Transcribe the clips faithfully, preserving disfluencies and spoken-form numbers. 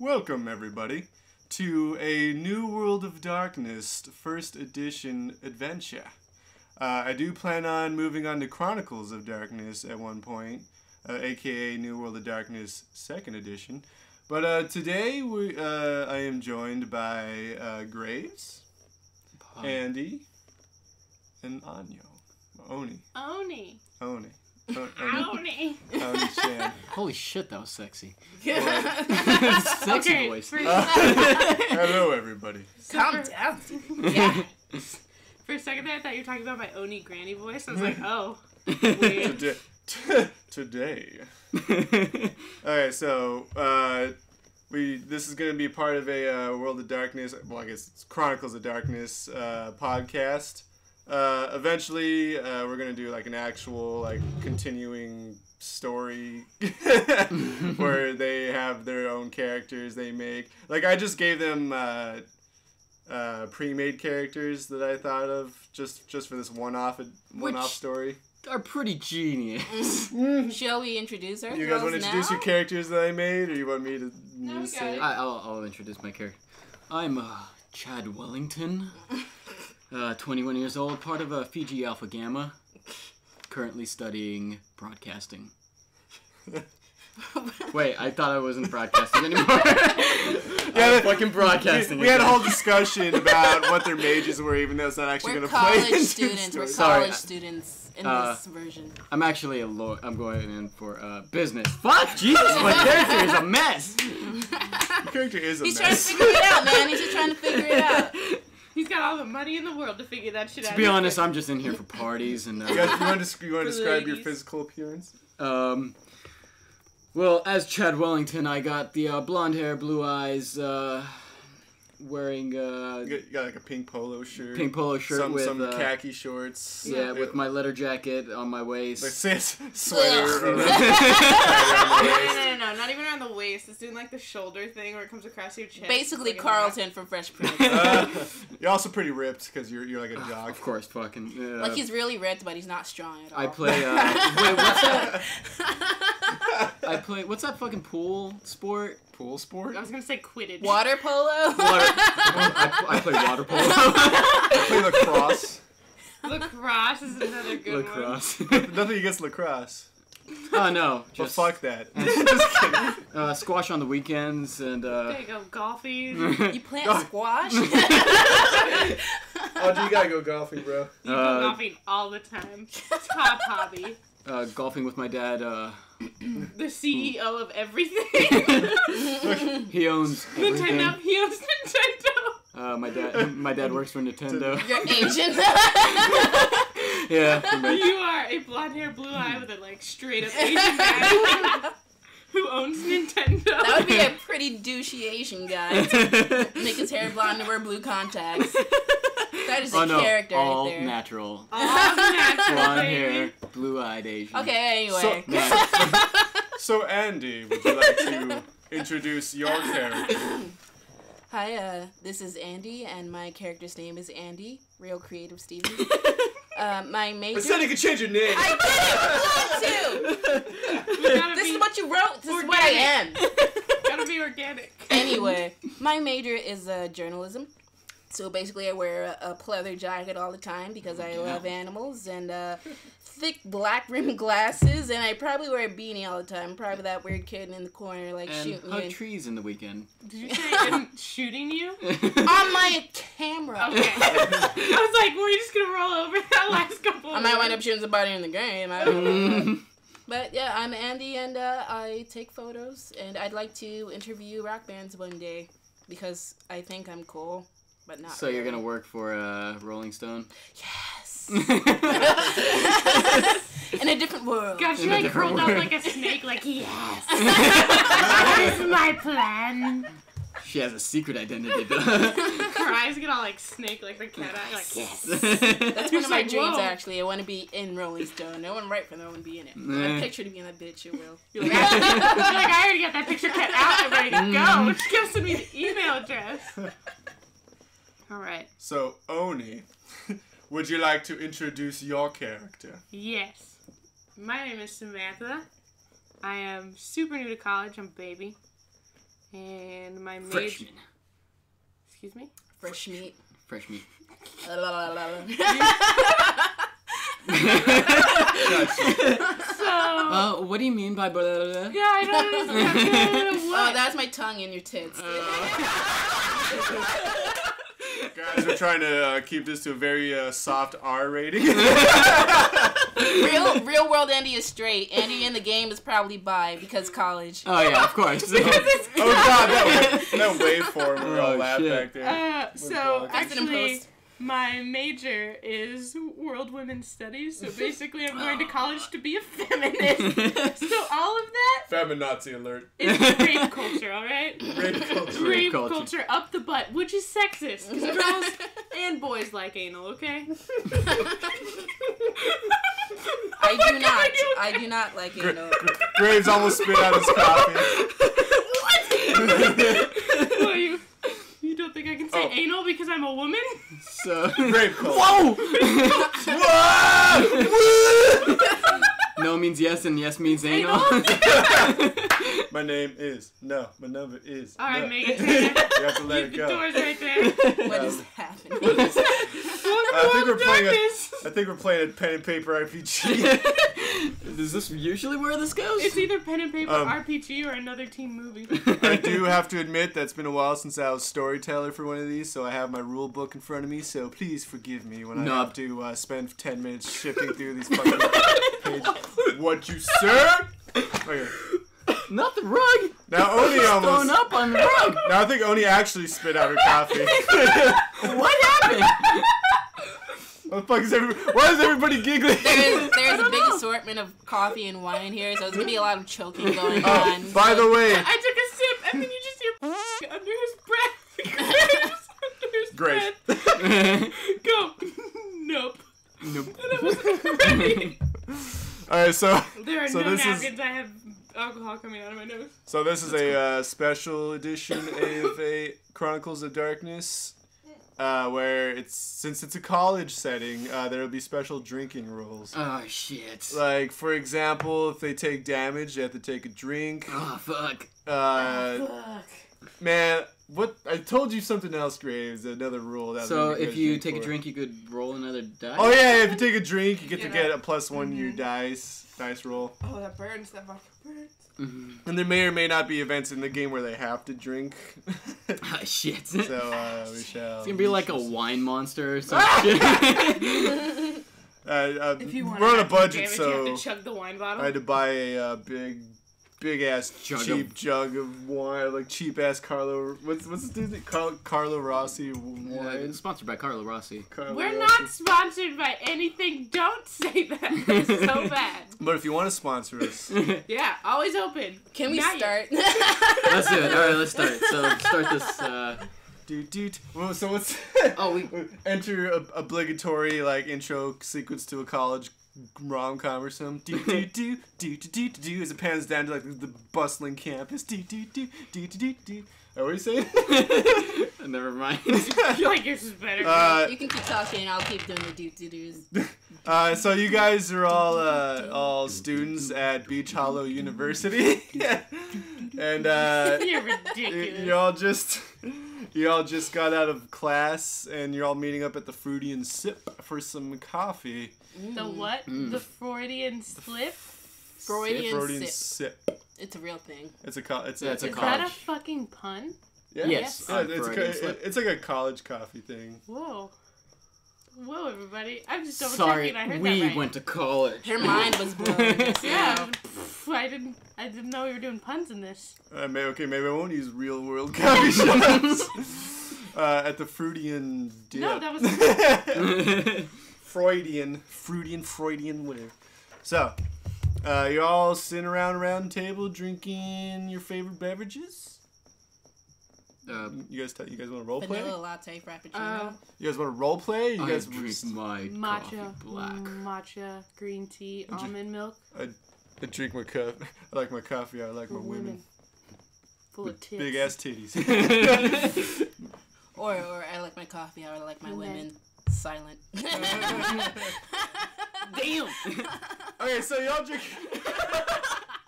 Welcome, everybody, to a New World of Darkness first edition adventure. Uh, I do plan on moving on to Chronicles of Darkness at one point, uh, aka New World of Darkness second edition. But uh, today we, uh, I am joined by uh, Graves, Hi. Andy, and Anyo. Ony. Ony. Ony. O Ony. Ony Chan. Holy shit, that was sexy. Yeah. Sexy okay, voice. Uh, hello, everybody. Calm down. Yeah. For a second there, I thought you were talking about my Ony granny voice. I was like, oh. Today. Today. Alright, so uh, we this is going to be part of a uh, World of Darkness, well, I guess it's Chronicles of Darkness uh, podcast. Uh, eventually, uh, we're gonna do like an actual like continuing story where they have their own characters they make. Like I just gave them uh, uh, pre-made characters that I thought of just just for this one-off one-off story. Are pretty genius. Mm. Shall we introduce ourselves? You guys want to introduce now? Your characters that I made, or you want me to? No, say it? I, I'll I'll introduce my character. I'm uh, Chad Wellington. Uh, twenty-one years old, part of uh, Fiji Alpha Gamma, currently studying broadcasting. Wait, I thought I wasn't broadcasting anymore. Yeah, I'm fucking broadcasting. We, we had a whole discussion about what their mages were, even though it's not actually going to play. We're college students. We're college students in uh, this version. I'm actually a lawyer. I'm going in for uh, business. Fuck, Jesus, my character is a mess. Your character is a He's mess. He's trying to figure it out, man. He's just trying to figure it out. He's got all the money in the world to figure that shit out. To be honest, I'm just in here for parties and. Uh, you, guys, you want to you want to describe your physical appearance? Um, well, as Chad Wellington, I got the uh, blonde hair, blue eyes, uh, wearing. Uh, you, got, you got like a pink polo shirt. Pink polo shirt some, with some uh, khaki shorts. Yeah, with my leather jacket on my waist. Like sweater. Around, around waist. No, no, no, no, not even around the waist. It's doing like the shoulder thing where it comes across your chest. Basically, Carlton that. From Fresh Prince. Uh, you're also pretty ripped because you're you're like a dog. Uh, of course, fucking. Uh, like he's really ripped, but he's not strong at all. I play. Uh, wait, what's that? I play. What's that fucking pool sport? Pool sport? I was gonna say Quidditch. Water polo. Water, I, I play water polo. I play lacrosse. Lacrosse is another good lacrosse. One. Nothing against lacrosse. Oh, uh, no. Just well, fuck that. Just kidding. Uh, squash on the weekends and... Uh... There you go, golfing. You plant oh. squash? Oh, dude, you gotta go golfing, bro. You uh, go golfing all the time. Top hobby. Uh, golfing with my dad. Uh... The C E O of everything. He owns everything. Nintendo. He owns Nintendo. Uh, my dad My dad works for Nintendo. You're Asian. Yeah. You are a blonde-haired, blue-eye with a, like, straight-up Asian guy who owns Nintendo. That would be a pretty douchey Asian guy. Make his hair blonde and wear blue contacts. That is oh, a no. character all right there. Natural. All natural. Blonde-haired, blue-eyed Asian. Okay, anyway. So, yeah. So, Andy, would you like to introduce your character? Hi, uh, this is Andy, and my character's name is Andy. Real creative Stevie. Uh, my major... I said you could change your name. I did. I to. This is what you wrote. This organic. Is what I am. Gotta be organic. Anyway, my major is uh, journalism. So basically I wear a, a pleather jacket all the time because I yeah. love animals and uh, thick black rimmed glasses. And I probably wear a beanie all the time. Probably that weird kid in the corner like and shooting hug you. And trees in the weekend. Did you say shooting you? On my camera. Okay. I was like, we're just going to roll over that last couple of I might minutes. Wind up shooting somebody in the game. I don't know. But yeah, I'm Andy and uh, I take photos. And I'd like to interview rock bands one day because I think I'm cool. But not so really. You're gonna work for uh, Rolling Stone? Yes. In a different world. God, she in like curled world. Up like a snake. Like yes. That is my plan. She has a secret identity. Her eyes get all like snake, like the cat eye. Like yes. That's one of my like, dreams. Whoa. Actually, I want to be in Rolling Stone. No one write for no one be in it. Nah. I pictured being that bitch. You will. You're like, I already got that picture cut out. I'm ready to go. She gives me the email address. All right. So, Ony, would you like to introduce your character? Yes. My name is Samantha. I am super new to college. I'm a baby. And my mage... Freshman. Excuse me? Fresh meat. Fresh meat. La, la, la, la. So, uh, what do you mean by blah, blah, blah? Yeah, I don't understand. Oh, that's my tongue in your tits. Uh. Guys, we're trying to uh, keep this to a very uh, soft R rating. Real, real world Andy is straight. Andy in the game is probably bi because college. Oh yeah, of course. So. Oh god, that, that waveform we oh, all laughed back there. Uh, so actually, my major is World Women's Studies. So basically, I'm going to college to be a feminist. So all of that. Feminazi alert. It's rape culture, all right. Rape culture. Rape culture. culture up the butt, which is sexist because girls and boys like anal. Okay. I oh do God, not. Okay? I do not like Gra anal. Graves almost spit out his coffee. What? Well, you, you don't think I can say oh. anal because I'm a woman? So rape culture. Whoa! Whoa! No means yes, and yes means anal. anal? My name is no. My number is all right, no. Megan. You have to let it go. The door's right there. What um, is happening? What is I think we're playing. A, I think we're playing a pen and paper R P G. Is this usually where this goes? It's either pen and paper um, R P G or another teen movie. I do have to admit that's been a while since I was storyteller for one of these, so I have my rule book in front of me. So please forgive me when no. I have to uh, spend ten minutes shifting through these fucking pages. What you sir? Okay. Not the rug. Now Ony almost thrown up on the rug. Now I think Ony actually spit out her coffee. What happened? What the fuck is everybody, why is everybody giggling? There's, there's a big know. assortment of coffee and wine here, so there's gonna be a lot of choking going oh, on. By the way, I took a sip, and then you just hear under his breath. Under his Grace. breath. Go. Nope. Nope. And that wasn't great. All right, so there are so no this napkins. Is, I have alcohol coming out of my nose. So this is That's a cool. uh, special edition of a Chronicles of Darkness. Uh, where it's since it's a college setting, uh, there'll be special drinking rules. Oh shit! Like for example, if they take damage, they have to take a drink. Oh fuck! Uh, oh, fuck! Man, what? I told you something else, Graves. Another rule. That so if you take for. a drink, you could roll another dice. Oh yeah! If you take a drink, you get, you get to get a plus one mm-hmm. to your dice dice roll. Oh, that burns! That vodka burns. Mm-hmm. And there may or may not be events in the game where they have to drink. Ah, shit. So, uh, we shall... It's gonna be like a wine monster or some shit. uh, uh, if you want we're on a budget, damage, so... You have to chug the wine bottle? I had to buy a uh, big, big-ass, cheap of... jug of wine, like cheap-ass Carlo... What's what's the dude's name? Carlo, Carlo Rossi wine? Yeah, it's sponsored by Carlo Rossi. Carlo we're Rossi. not sponsored by anything. Don't say that. It's so bad. But if you want to sponsor us. Yeah, always open. Can we Not start? Let's do it. All right, let's start. So start this. Uh... Doot, doot. Well, so what's... Oh, we... Enter a, obligatory, like, intro sequence to a college rom-com or something. Doot, doot, doot, doot, doot, doot, doot, as it pans down to, like, the, the bustling campus. Doot, doot, doot, doot, doot, doot. Oh, what are you saying? Never mind. I feel like yours is better. Uh, you can keep talking, I'll keep doing the doot-doo-doos. Uh, so you guys are all uh, all students at Beach Hollow University, and uh, you're ridiculous. You all just you all just got out of class, and you're all meeting up at the Freudian Sip for some coffee. The what? Mm. The Freudian Slip. Freudian, Freudian sip. sip. It's a real thing. It's a co it's, yeah, it's a Is college. that a fucking pun? Yeah. Yes. Yeah, it's, it's, a, it's like a college coffee thing. Whoa. Whoa, everybody. I'm just double checking. I heard we that right. We went to college. Her mind was blown. Yeah. Pff, I didn't I didn't know we were doing puns in this. Uh, may, okay, maybe I won't use real world coffee shops. uh, at the Freudian dip. No, that was Freudian. Freudian, Freudian, whatever. So Uh, you're all sitting around a round table drinking your favorite beverages. Um, you guys, you guys want to role play? Vanilla latte frappuccino. Uh, you guys want to role play? You I guys drink my matcha, black matcha, green tea, I almond milk. I, I drink my cup. I like my coffee. I like Full my women. women. Full With of tits. Big ass titties. or, or I like my coffee. I like my women. women. Silent. Damn. Okay, so y'all drink.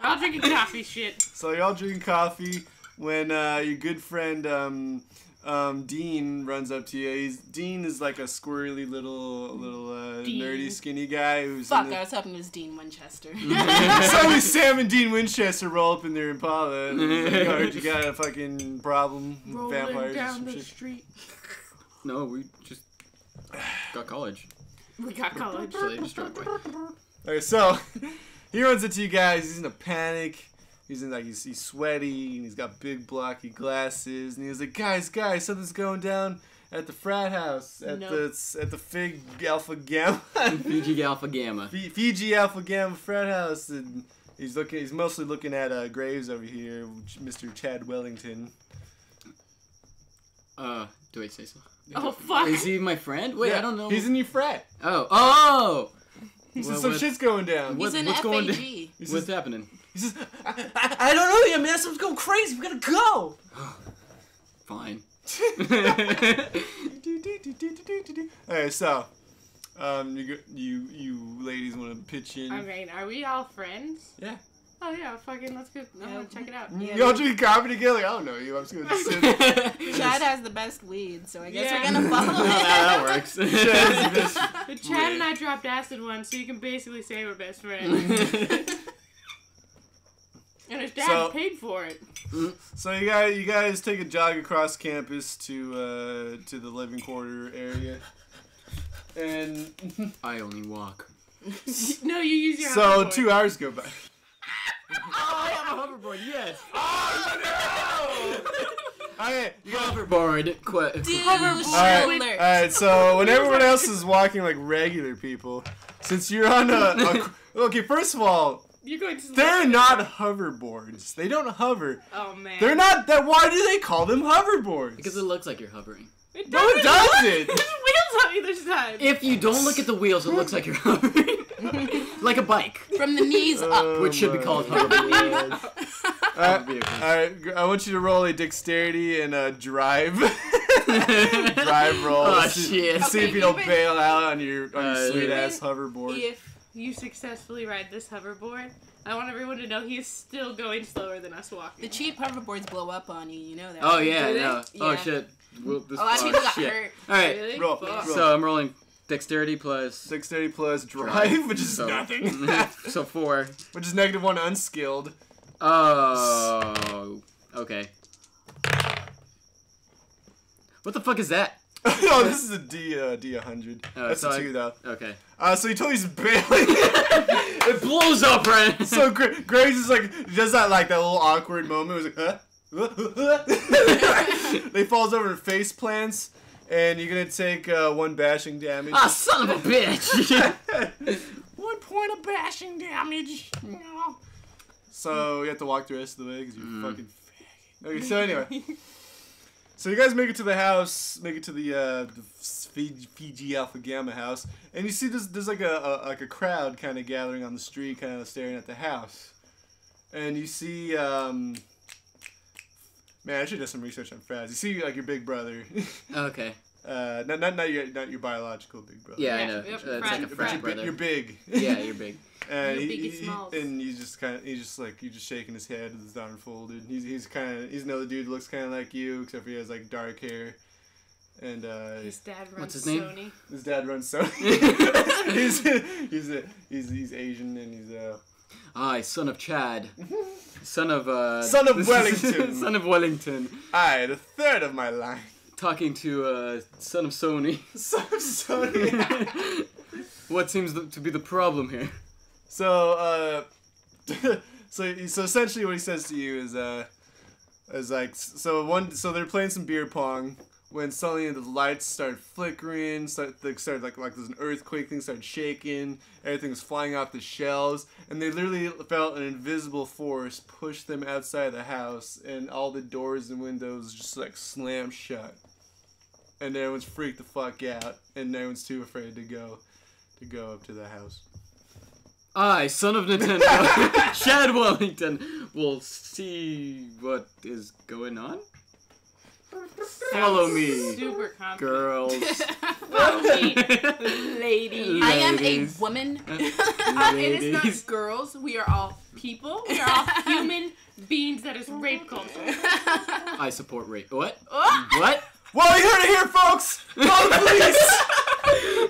I'll drink coffee shit. So y'all drinking coffee. when uh, your good friend um, um, Dean runs up to you. He's, Dean is like a squirrely little little uh, nerdy skinny guy who's fuck. The... I was hoping it was Dean Winchester. So we Sam and Dean Winchester roll up in their Impala. And like, oh, you got a fucking problem with rolling vampires down or some the shit. Street. No, we just got college. We got college. So they just drove away. Okay, so he runs into you guys. He's in a panic. He's in like he's, he's sweaty and he's got big blocky glasses. And he was like, "Guys, guys, something's going down at the frat house at nope. the at the Fig Alpha Gamma." Fiji Alpha Gamma. F Fiji Alpha Gamma frat house. And he's looking. He's mostly looking at uh, Graves over here, Mister Chad Wellington. Uh, do I say so? Oh fuck! Is he my friend? Wait, yeah. I don't know. He's in your frat. Oh, oh! He says well, some shit's going down. He's what, what's F A G. Going down? He says, what's happening? He says, I, I, I don't know yet, man. Something's going crazy. We gotta go. Fine. All right, so um, you you you ladies want to pitch in? I mean, are we all friends? Yeah. Oh yeah, fucking let's go. I'm yeah. gonna check it out. Yeah. Y'all drink coffee together? Like, I don't know you. I'm just gonna sit. Chad has the best weed, so I guess yeah. we're gonna follow him. That works. Chad has the best but Chad weed. And I dropped acid once, so you can basically say we're best friends. And his dad so, paid for it. So you guys, you guys take a jog across campus to uh, to the living quarter area, and I only walk. No, you use your. So two hours go by. Oh, I have a hoverboard, yes. Oh, no! Okay, you got hoverboard. Hoverboard. Dude, hoverboard. Alright, all right, so when everyone else is walking like regular people, since you're on a... a okay, first of all, you're going to they're not hoverboards. They don't hover. Oh, man. They're not... That, why do they call them hoverboards? Because it looks like you're hovering. It no, it doesn't. There's wheels on either side. If you don't look at the wheels, it looks like you're hovering. Like a bike. From the knees up. Oh, which should be called hoverboard. uh, Alright, I want you to roll a dexterity and a drive. Drive roll. Oh, shit. Okay, see if you don't even, bail out on your, on your sweet-ass hoverboard. If you successfully ride this hoverboard, I want everyone to know he is still going slower than us walking. The cheap hoverboards blow up on you, you know that. Oh, right? yeah, no. Yeah. Oh, shit. We'll, this, a lot of people got shit. hurt. Alright, really? roll. Yeah. So I'm rolling... Dexterity plus... Dexterity plus drive, drive which is so, nothing. So four. Which is negative one unskilled. Oh. Okay. What the fuck is that? No, this is a D, uh, D one hundred. Oh, that's so a two, I, though. Okay. Uh, so you told me he's bailing. It blows up, right? So Gra Graves is like, does that like that little awkward moment. It was like, huh? They falls over and face plants. And you're going to take uh, one bashing damage. Ah, oh, son of a bitch! One point of bashing damage. No. So you have to walk the rest of the way because you're mm. fucking faggot. Okay, so anyway. So you guys make it to the house, make it to the, uh, the Fiji, Fiji Alpha Gamma house. And you see there's, there's like, a, a, like a crowd kind of gathering on the street, kind of staring at the house. And you see... Um, Man, I should do some research on frats. You see, like your big brother. Okay. Uh, not not not your not your biological big brother. Yeah, yeah I know. Yep, uh, it's like a frat brother. You're big. Yeah, you're big. And you're he, he, and he's just kind of he's just like he's just shaking his head with his arm folded. He's he's kind of he's another dude who looks kind of like you except for he has like dark hair. And uh, his dad runs what's his name? Sony. His dad runs Sony. he's he's a, he's he's Asian and he's uh. I, son of Chad, son of uh, son of Wellington, son of Wellington. I, the third of my line, talking to uh, son of Sony. Son of Sony. What seems to be the problem here? So, uh, so so essentially, what he says to you is, uh, is like, so one, so they're playing some beer pong when suddenly the lights start flickering, start, they start like like there's an earthquake, things start shaking, everything's flying off the shelves, and they literally felt an invisible force push them outside the house, and all the doors and windows just like slam shut, and everyone's freaked the fuck out, and no one's too afraid to go, to go up to the house. I, son of Nintendo, Chad Wellington, will see what is going on. Follow me, super confident. Girls. Follow me, ladies. I am a woman. Uh, it is not girls. We are all people. We are all human beings. That is rape culture. I support rape. What? Oh. What? Well, you heard it here, folks. Call the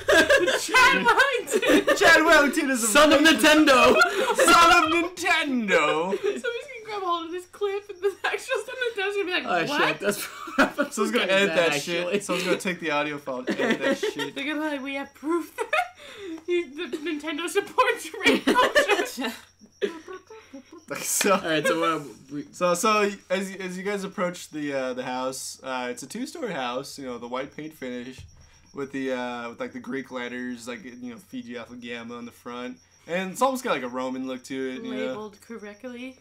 police. Chad Wellington. Chad Wellington is a son of Nintendo. Son of Nintendo. Somebody's gonna grab hold of this clip, and the actual son of Nintendo's gonna be like, uh, "What?" That's someone's gonna edit that, that shit. Someone's gonna take the audio file and edit that shit. They're gonna be like, "We have proof that he, the Nintendo supports rape culture." Like so. All right, so, um, we... so so as as you guys approach the uh, the house, uh, it's a two story house. You know, the white paint finish, with the uh, with like the Greek letters, like you know Fiji Alpha Gamma on the front, and it's almost got like a Roman look to it. You labeled know? correctly.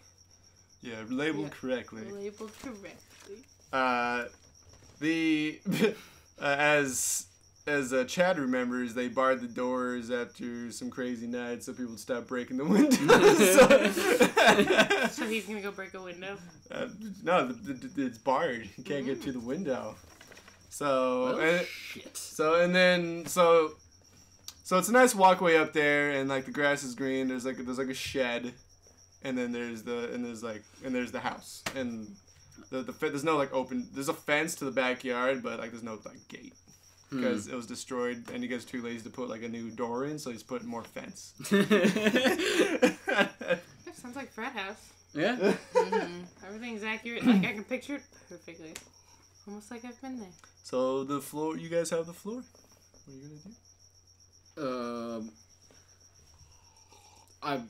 Yeah, labeled yeah. correctly. Labeled correctly. Uh, the uh, as. As uh, Chad remembers, they barred the doors after some crazy night, so people would stop breaking the windows. So he's gonna go break a window? Uh, no, the, the, it's barred. You can't mm. get through the window. So, oh, and, shit. So and then so, so it's a nice walkway up there, and like the grass is green. There's like there's like a shed, and then there's the and there's like and there's the house, and the the there's no like open. There's a fence to the backyard, but like there's no like gate. Because mm. it was destroyed, and you guys are too lazy to put like a new door in, so he's putting more fence. That sounds like frat house. Yeah. Mm-hmm. Everything's accurate. Like I can picture it perfectly, almost like I've been there. So the floor, you guys have the floor. What are you gonna do? Um, I'm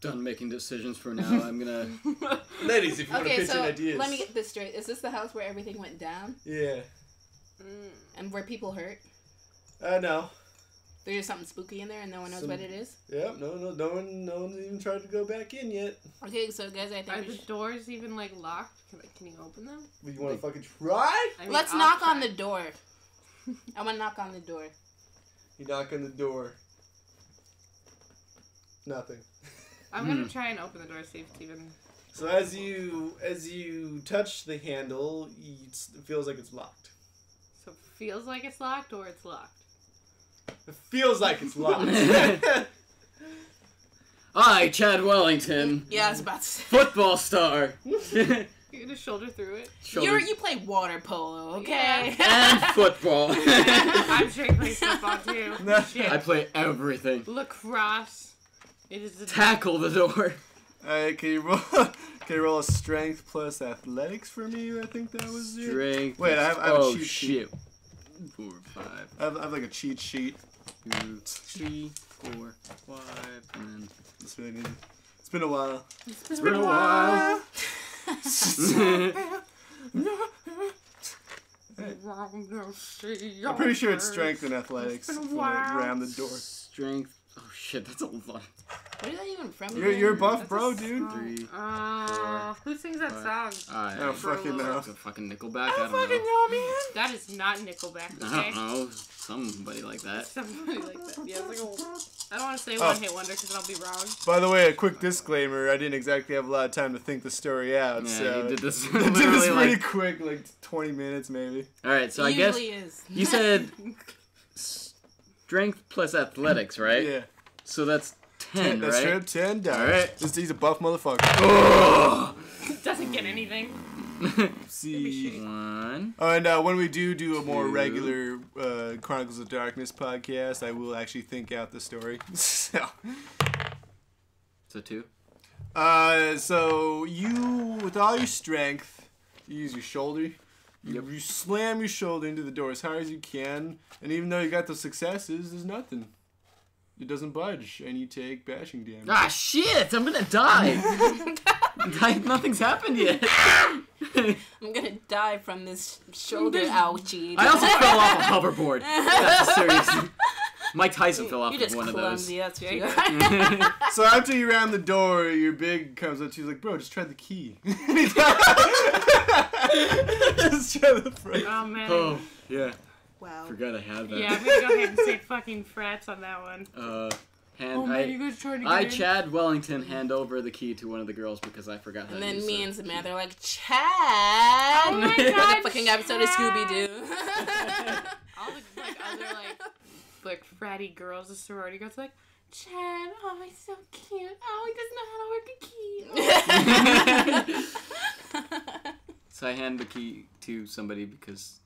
done making decisions for now. I'm gonna. Ladies, if you okay, want to pitch so in ideas. Let me get this straight. Is this the house where everything went down? Yeah. And where people hurt? Uh, no. There's something spooky in there, and no one knows Some, what it is. Yep, no, no, no one, no one's even tried to go back in yet. Okay, so guys, I think are the should... doors even like locked? Can, like, can you open them? You want to like, fucking try? I mean, Let's I'll knock try. on the door. I want to knock on the door. You knock on the door. Nothing. I'm gonna try and open the door, see if it's even. So as you as you touch the handle, it feels like it's locked. So it feels like it's locked or it's locked? It feels like it's locked. I, Chad Wellington. Yeah, I was about to say. Football star. You're going to shoulder through it? You're, you play water polo, okay? Yeah. And football. I'm sure you play football, too. No. Shit. I play everything. Lacrosse. It is a Tackle the door. Alright, can you roll? Can you roll a strength plus athletics for me? I think that was it. Strength. Wait, I have, I have oh, a cheat shit. sheet. Four, five. I have, I have like a cheat sheet. Two, three, four, five, and then. It's been really It's been a while. It's been, it's been a while. I'm pretty sure it's strength and athletics. It's been a while. Round the door. Strength. Oh shit, that's a lot. Where is that even from? You're, you're buff, that's bro, dude. Three, uh, four, who sings that five. song? I don't fucking know. It's a fucking Nickelback. I don't, I don't fucking know. know, man. That is not Nickelback. Okay? I don't know. Somebody like that. Somebody like that. Yeah, like a, I don't want to say oh. one hit wonder because I'll be wrong. By the way, a quick disclaimer: I didn't exactly have a lot of time to think the story out. Yeah, so you did this. I did this pretty like, quick, like twenty minutes maybe. All right, so it I guess is. you said. Strength plus athletics, right? Yeah. So that's ten, ten, right? That's true, ten dollars. All right. Just, he's a buff motherfucker. Oh! Doesn't get anything. See. One. Oh, and uh, when we do do a more two. regular uh, Chronicles of Darkness podcast, I will actually think out the story. So. So two. Uh, so you, with all your strength, you use your shoulder. Yep. You slam your shoulder into the door as hard as you can, and even though you got those successes, there's nothing. It doesn't budge, and you take bashing damage. Ah, shit! I'm gonna die! Nothing's happened yet. I'm gonna die from this shoulder ouchie. I also fell off a hoverboard. Yeah, seriously. Mike Tyson fell off of one of those. You're just clumsy, that's right. So after you ram the door, your big comes up to you, like, bro, just try the key. Just try the frat. Oh, man. Oh, yeah. Wow. Forgot I had that. Yeah, I'm gonna go ahead and say fucking frats on that one. Uh, Hand, oh, man, I, you guys tried to get I in? Chad Wellington, hand over the key to one of the girls because I forgot how and to And then me so. and Samantha are like, Chad! Oh my god, fucking Chad. Episode of Scooby-Doo. All the like, other, like, like, fratty girls, the sorority girls are like, Chad, oh, he's so cute. Oh, he doesn't know how to work a key. So I hand the key to somebody because...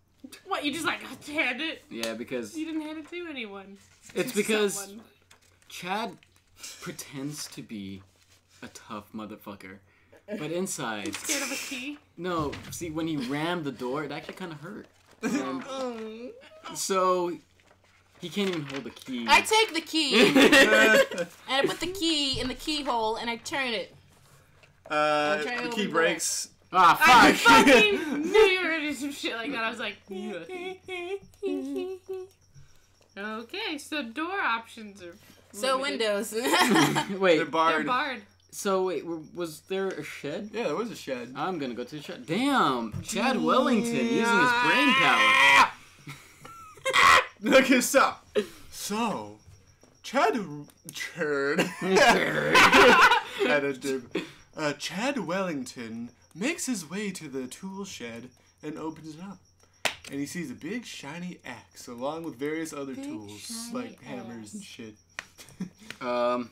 What, you just, like, hand it? Yeah, because... You didn't hand it to anyone. It's to because... Someone. Chad pretends to be a tough motherfucker, but inside... He's scared of a key? No, see, when he rammed the door, it actually kind of hurt. And so, he can't even hold the key. I take the key, and I put the key in the keyhole, and I turn it. Uh, the key breaks. Ah, fuck! I fucking knew you were gonna do some shit like that. I was like... Okay, so door options are... So windows. Wait, they're barred. They're barred. So wait, was there a shed? Yeah, there was a shed. I'm gonna go to the shed. Damn, Chad Wellington using his brain power. Look this up. So, Chad, Chad, uh, Chad Wellington makes his way to the tool shed and opens it up. And he sees a big shiny axe along with various other big tools like axe. hammers and shit. um,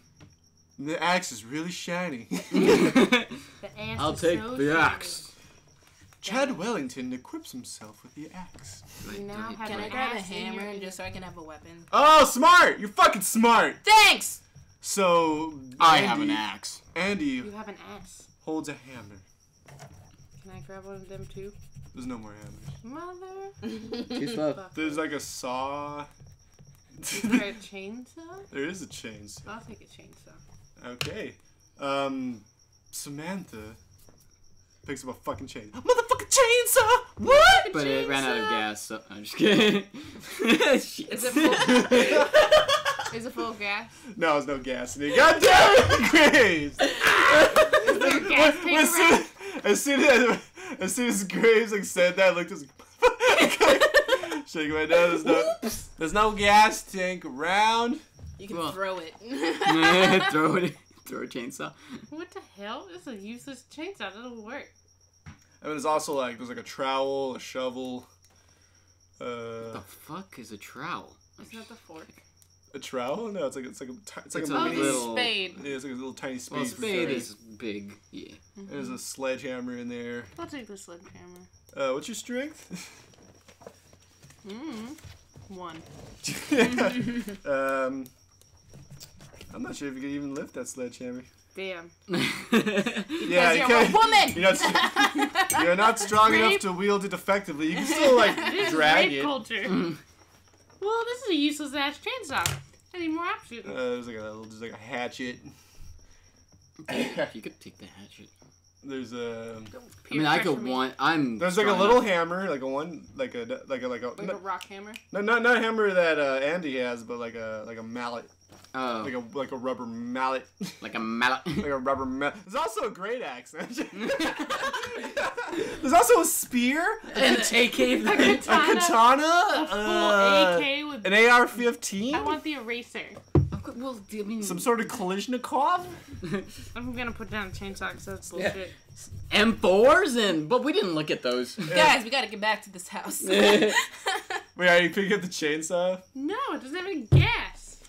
the axe is really shiny. the axe I'll is take so the shiny. axe. Chad Wellington equips himself with the axe. You now have can I grab a hammer and just so I can have a weapon? Oh, smart! You're fucking smart. Thanks. So Andy, I have an axe. Andy, you have an axe. Holds a hammer. Can I grab one of them too? There's no more hammers. Mother. There's like a saw. Is there a chainsaw? There is a chainsaw. I'll take a chainsaw. Okay. Um, Samantha picks up a fucking chainsaw. Motherfucking chainsaw! What? But chainsaw? It ran out of gas, so I'm just kidding. Shit. Is it full? Is it full of gas? No, there's no gas in it. God damn it! Graves! Is there gas when, when soon, as, soon as, as soon as Graves like, said that, I looked at him. Shake my nose. No, there's no gas tank around. You can well. throw it. yeah, throw it. Throw a chainsaw. What the hell? This is a useless chainsaw. It doesn't work. I mean, there's also like there's like a trowel, a shovel. Uh, what the fuck is a trowel? Isn't that the fork? A trowel? No, it's like it's like a it's like it's a, a mini little spade. Yeah, it's like a little tiny spade. Well, spade is big. Yeah. Mm-hmm. There's a sledgehammer in there. I'll take the sledgehammer. Uh, what's your strength? Mm. One. um, I'm not sure if you can even lift that sledgehammer. Damn. yeah, you you're can, a woman. You're not, you're not strong rape. enough to wield it effectively. You can still like this drag is rape it. Culture. Mm. Well, this is a useless ass chainsaw. I need more options. Uh, there's like a little, there's like a hatchet. You could take the hatchet. There's a. I mean, I could want. I'm. There's like a little up. hammer, like a one, like a like a like a. Like a rock hammer. No, not not a hammer that uh, Andy has, but like a like a mallet. Oh. Like a like a rubber mallet. Like a mallet. like a rubber mallet. There's also a great axe. There's also a spear. An A K. A katana. A, katana, a full uh, A K with. An A R fifteen. I want the eraser. Well, I mean, some sort of Kalashnikov? I'm gonna put down a chainsaw because that's bullshit. Yeah. M fours and... But we didn't look at those. Yeah. Guys, we gotta get back to this house. Wait, are you picking up the chainsaw? No, it doesn't have any gas.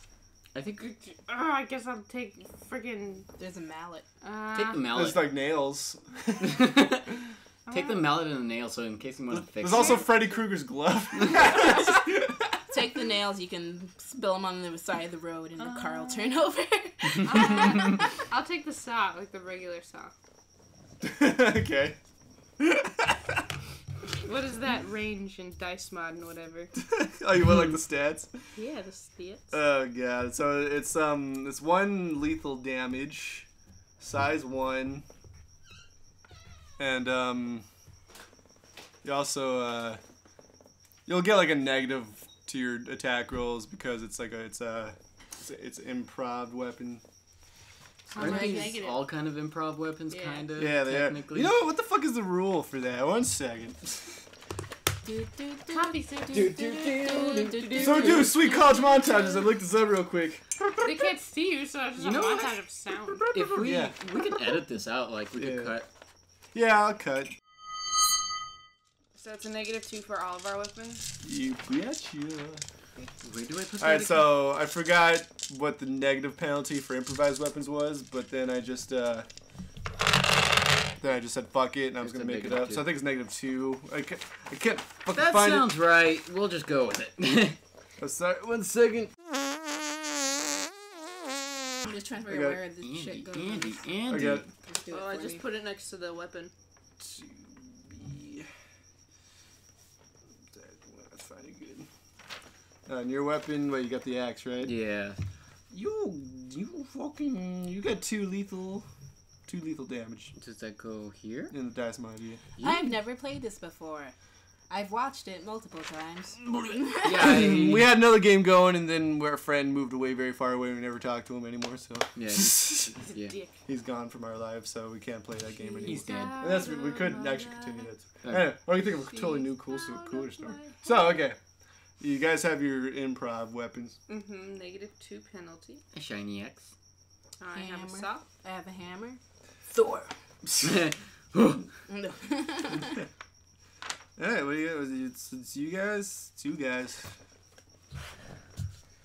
I think... Oh, I guess I'll take freaking... There's a mallet. Uh, take the mallet. It's like nails. Take the mallet and the nail so in case you want to fix it. There's also Freddy Krueger's glove. Take the nails, you can spill them on the side of the road and the uh, car will turn over. I'll, I'll take the saw, like the regular saw. Okay. What is that range in dice mod and whatever? Oh, you want like the stats? Yeah, the stats. Oh god, so it's um, it's one lethal damage, size one, and um, you also uh, you'll get like a negative. To your attack rolls because it's like a it's a it's, a, it's an improv weapon. So I think it's negative. All kind of improv weapons, yeah. kind of. Yeah, they technically. Are. You know what? What the fuck is the rule for that? One second. So do sweet college montages. I looked this up real quick. They can't see you, so it's just you know a montage of sound. If we yeah. we could edit this out, like we yeah. could cut. Yeah, I'll cut. So it's a negative two for all of our weapons. You gotcha. Where do I put? All right, so I forgot what the negative penalty for improvised weapons was, but then I just uh. I just said fuck it, and I was going to make it up. Two. So I think it's negative two. I can't, I can't fucking that find it. That sounds right. We'll just go with it. I'm sorry. One second. I'm just trying to figure out where this Andy, shit goes. Andy, Andy. I well, I just me. put it next to the weapon. To be... That's fine and good. Uh, and your weapon, well, you got the axe, right? Yeah. You, you fucking, you got two lethal... Two lethal damage. Does that go here? In the dice mod, yeah. yeah. I've never played this before. I've watched it multiple times. yeah, I... We had another game going, and then our friend moved away very far away. We never talked to him anymore, so... Yeah, he's, yeah. he's gone from our lives, so we can't play that game anymore. He's dead. And that's, we couldn't actually continue that. Okay. Anyway, what do you think of a totally new, cool, cooler story? So, okay. You guys have your improv weapons. Mm-hmm. Negative two penalty. A shiny axe. I hammer. have a saw. I have a hammer. Thor. Alright, what do you guys? It's, it's you guys? It's you guys.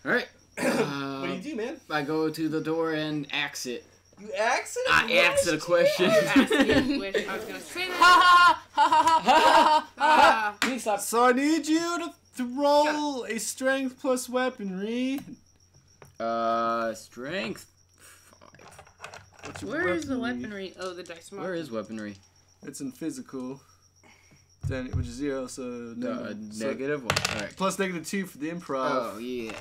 Alright. Uh, what do you do, man? I go to the door and axe it. You axe it? I axe it a question. axe it a question. I was going to say that. Ha ha ha ha ha ha ha. So I need you to throw a strength plus weaponry. Uh, strength. Where weaponry? is the weaponry? Oh, the dice mark. Where is weaponry? It's in physical, then which is zero, so no, so negative one. All right. Plus negative two for the improv. Oh yeah.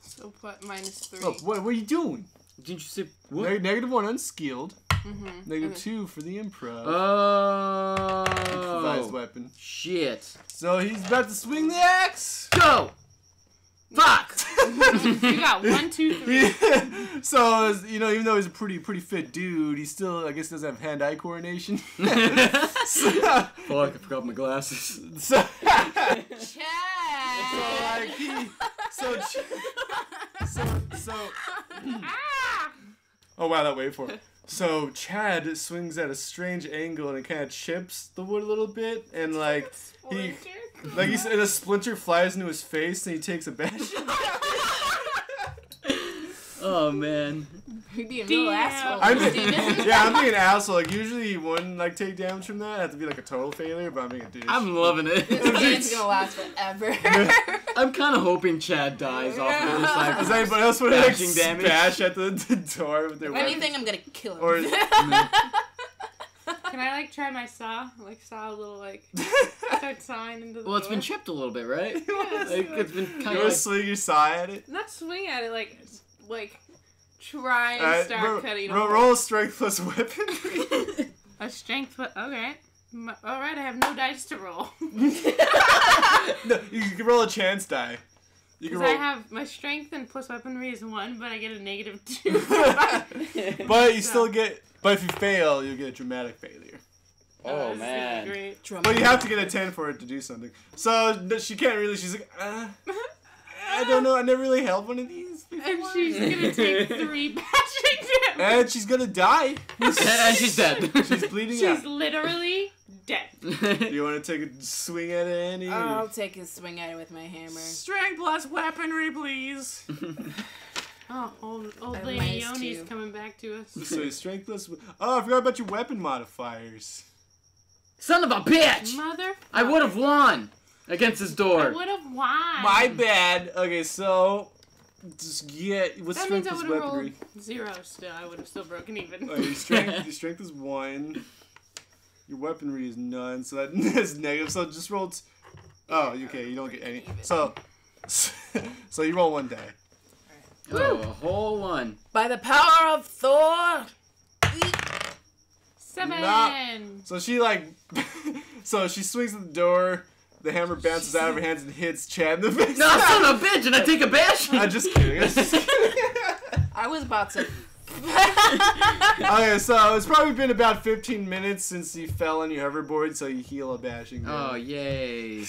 So what? Minus three. Look, what? What are you doing? Didn't you say what? Neg negative one unskilled. Mm-hmm. Negative okay. two for the improv. Oh. Improvised weapon. Shit. So he's about to swing the axe. Go. Fuck! You got one, two, three. So you know, even though he's a pretty, pretty fit dude, he still, I guess, doesn't have hand-eye coordination. so, oh, I forgot my glasses. So, Chad. So, like, he, so, so, so. Ah! Oh wow, that waveform. So Chad swings at a strange angle and it kind of chips the wood a little bit, and like he. Like he's, and a splinter flies into his face, and he takes a bash. Oh man! You'd be a real asshole. I'm a, yeah, I'm being an asshole. Like usually, you wouldn't like take damage from that. It'd have to be like a total failure, but I'm being a douche. I'm loving it. This game's gonna last forever. I'm kind of hoping Chad dies off the other side. Does anybody else want to like damage? bash at the, the door with their? If anything, I'm gonna kill him. Or, no. Can I, like, try my saw? Like, saw a little, like, start sawing into the Well, door. It's been chipped a little bit, right? Yeah, like, so it's been kind you of, like... swing your saw at it? Not swing at it, like, like, try and right, start roll, cutting roll, roll a strength plus weaponry. A strength plus... Okay. My, all right, I have no dice to roll. No, you can roll a chance die. You can roll... I have... My strength and plus weaponry is one, but I get a negative two. But you so. still get... But if you fail, you'll get a dramatic failure. Oh, oh man! Great. But you have to get a ten for it to do something. So she can't really. She's like, uh, I don't know. I never really held one of these before. And she's gonna take three bashing damage. And she's gonna die. And she's dead. She's bleeding she's out. She's literally dead. Do you want to take a swing at it, Annie? Oh, I'll take a swing at it with my hammer. Strength plus weaponry, please. Oh, old, old lady Ony's coming back to us. So strengthless. Oh, I forgot about your weapon modifiers. Son of a bitch! Mother. I would have won against this door. I would have won. My bad. Okay, so just get yeah, what's strength is weaponry. Zero still. I would have still broken even. Oh, your strength. Your strength is one. Your weaponry is none. So that is negative. So just roll. T oh, okay. You don't get any. So, so you roll one die. Oh, a whole one. By the power of Thor. Seven. Nah. So she like, so she swings at the door. The hammer bounces out of her hands and hits Chad in the face. No, son of a bitch! And I take a bash. I'm just kidding. I'm just kidding. I was about to Okay, so it's probably been about fifteen minutes since you fell on your hoverboard, so you heal a bashing down. Oh, yay.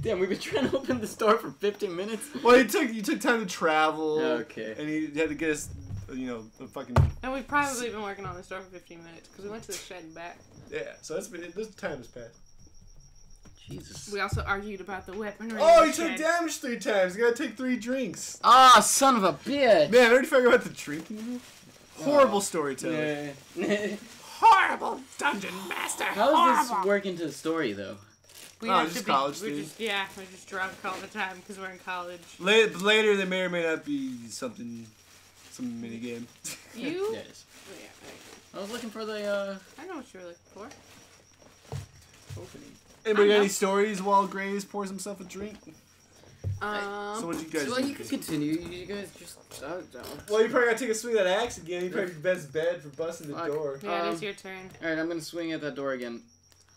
Damn, we've been trying to open the store for fifteen minutes? Well, you took, you took time to travel. Okay. And you had to get us, you know, a fucking... And we've probably been working on the store for fifteen minutes, because we went to the shed and back. Yeah, so that's been... This time has passed. Jesus. We also argued about the weaponry. Oh, he took damage three times. You gotta take three drinks. Ah, oh, son of a bitch. Man, I already forgot about the drinking. Horrible storytelling. Yeah. Horrible dungeon master. How Horrible. Does this work into the story, though? We oh, just be, college we're just, Yeah, we're just drunk all the time because we're in college. Later, later, there may or may not be something, some mini game. You? Yes. Oh, yeah, I, I was looking for the. Uh... I know what you were looking for. Opening. Anybody got any stories while Graves pours himself a drink? Um, so what you guys so, well, you can continue. You guys just... I don't know. Well, you probably got to take a swing at that axe again. You probably best bed for busting the lock. door. Yeah, um, it is your turn. Alright, I'm going to swing at that door again.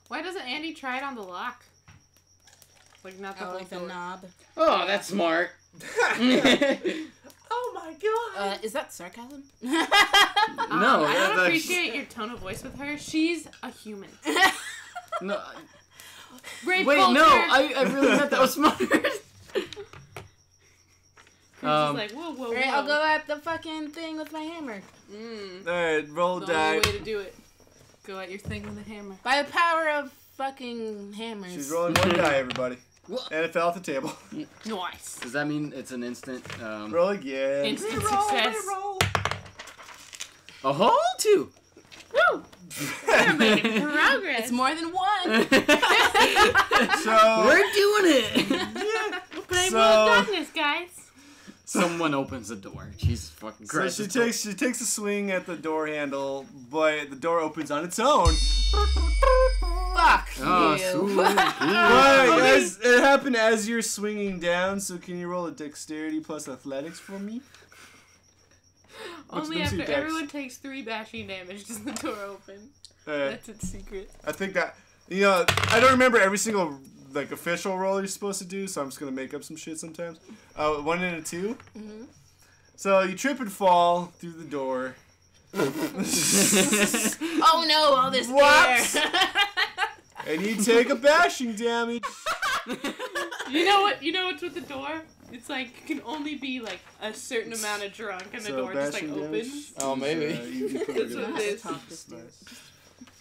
Why doesn't Andy try it on the lock? Like, not the oh, like the door. knob. Oh, that's smart. Oh, my God. Uh, is that sarcasm? No. Um, I don't that's... appreciate your tone of voice with her. She's a human. No, I... Brave Wait, culture. no, I, I really thought that was smart. um, like, whoa, whoa, whoa. Alright, I'll go at the fucking thing with my hammer. Mm. Alright, roll die. That's the only way to do it. Go at your thing with a hammer. By the power of fucking hammers. She's rolling one die, everybody. And it fell off the table. Nice. Does that mean it's an instant? Um, roll again. Instant re-roll, success. Re-roll. A whole two. Woo! We're making progress. It's more than one. So we're doing it. Yeah. We're playing World of Darkness, guys. Someone opens the door. Jesus fucking Christ. So she takes she takes a swing at the door handle, but the door opens on its own. Fuck oh, you. All right, guys. It happened as you're swinging down. So can you roll a dexterity plus athletics for me? Only after everyone takes three bashing damage does the door open. Uh, That's its secret. I think that, you know, I don't remember every single, like, official roll you're supposed to do, so I'm just going to make up some shit sometimes. Uh, one and a two. Mm-hmm. So you trip and fall through the door. Oh, no, all this Whoops. there. And you take a bashing damage. You know what? You know what's with the door? It's like it can only be like a certain amount of drunk, and the so door just like opens. Oh, maybe. Uh, you, you That's what it is. Nice. That's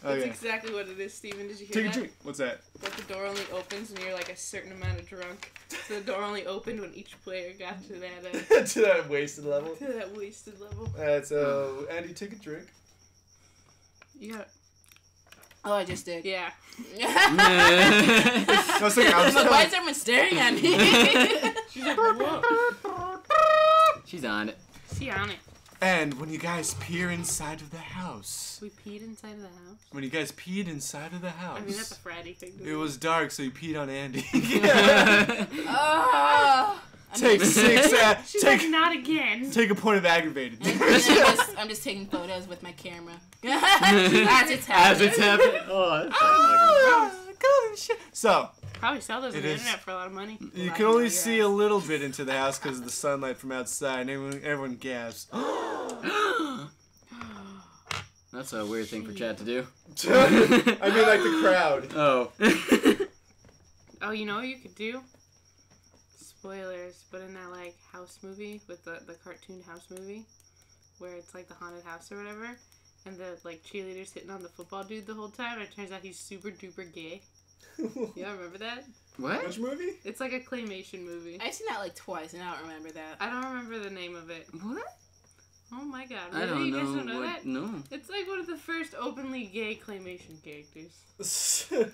okay. exactly what it is, Steven. Did you hear Take that? A drink. What's that? That the door only opens when you're like a certain amount of drunk. So the door only opened when each player got to that. Uh, to that wasted level. To that wasted level. Alright, so Andy, take a drink. You got. Oh, I just did. Yeah. No, so why is everyone staring at me? She's like, whoa. She's on it. She's on it. And when you guys peer inside of the house. We peed inside of the house? When you guys peed inside of the house. I mean, that's a Friday thing. It was dark, so you peed on Andy. Oh. Take six. Uh, She's take, like, not again. Take a point of aggravated. I'm, just, I'm just taking photos with my camera. As it's happening. As it's happening. Oh, that's oh, like God, shit. So. Probably sell those on the is, internet for a lot of money. You can only see ass. a little bit into the house because of the sunlight from outside, and everyone, everyone gasps. That's a weird thing for Chad to do. I mean, like the crowd. Oh. Oh, you know what you could do? Spoilers, but in that like house movie with the the cartoon house movie, where it's like the haunted house or whatever, and the like cheerleader's hitting on the football dude the whole time, and it turns out he's super duper gay. Y'all remember that? What? Which movie? It's like a claymation movie. I've seen that like twice, and I don't remember that. I don't remember the name of it. What? Oh my God! Really? I don't you guys know. Don't know what? That? No. It's like one of the first openly gay claymation characters.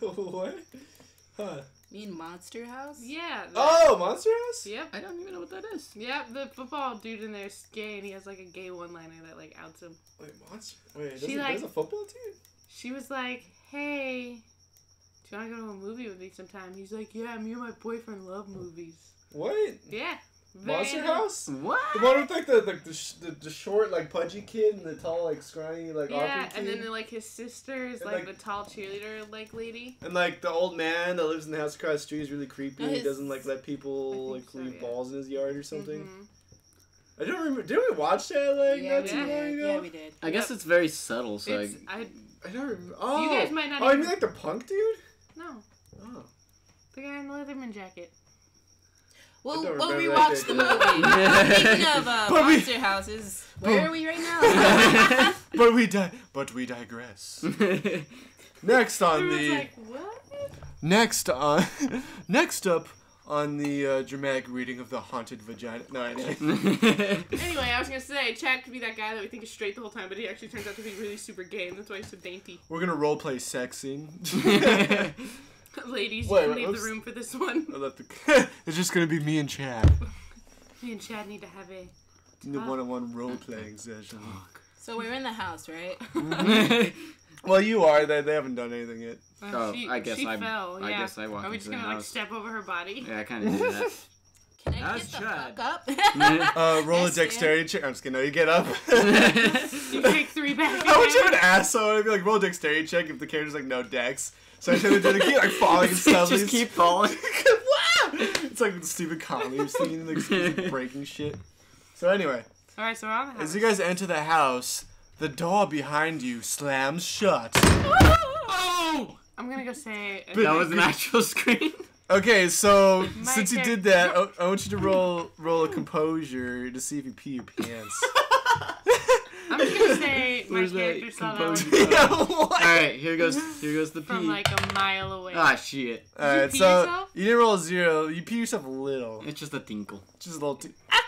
What? Huh. You mean Monster House? Yeah. Oh, Monster House? Yep. I don't even know what that is. Yep, the football dude in there is gay, and he has like a gay one-liner that like outs him. Wait, Monster? Wait, she, like, there's a football dude? She was like, hey, do you want to go to a movie with me sometime? He's like, yeah, me and my boyfriend love movies. What? Yeah. Monster House? What? The one with like the the, the, the the short like pudgy kid and the tall like scrawny like yeah, and kid. then like his sister is like, like the tall cheerleader like lady. And like the old man that lives in the house across the street is really creepy. Oh, his... He doesn't like let people like so, leave yeah. balls in his yard or something. Mm-hmm. I don't remember. Did we watch that like yeah, not too long ago? Yeah, we did. I guess it's very subtle. So it's, I, I, I don't remember. Oh, you guys might not. Oh, even... you mean like the punk dude? No. Oh. The guy in the Leatherman jacket. We'll, we'll rewatch the movie. Speaking of uh, monster we, houses, where but, are we right now? but we di But we digress. Next on the. Like, what? Next on. Next up on the uh, dramatic reading of the haunted vagina. No, I didn't. Anyway, I was gonna say Chad could be that guy that we think is straight the whole time, but he actually turns out to be really super gay, and that's why he's so dainty. We're gonna roleplay sex scene. Ladies, Wait, you can leave oops. the room for this one. I left the... It's just going to be me and Chad. Me and Chad need to have a... The one-on-one role-playing session. So we're in the house, right? Well, you are. They, they haven't done anything yet. Well, oh, she, I guess she I, fell, I, yeah. I guess I walked into Are we just going to, like, step over her body? Yeah, I kind of did that. Can I That's get the Chad. fuck up? uh, roll yes, a dexterity check. I'm just kidding. No, you get up. You take three back. I would you have an asshole. I'd be like, roll a dexterity check if the character's like, no dex. So I tend to do keep like falling and stuff. Just keep falling. It's like the stupid comedy you've seen, like, like breaking shit. So anyway. Alright, so we're on the house. As you guys enter the house, the door behind you slams shut. Oh! I'm gonna go say... But that was an actual scream. Okay, so My since you did that, I, I want you to roll roll a composure to see if you pee your pants. I'm just gonna say my Where's character saw that. Yeah, all right, here goes here goes the pee from like a mile away. Ah shit! All right, you pee so yourself? You didn't roll a zero. You pee yourself a little. It's just a tinkle. Just a little tinkle. Ah!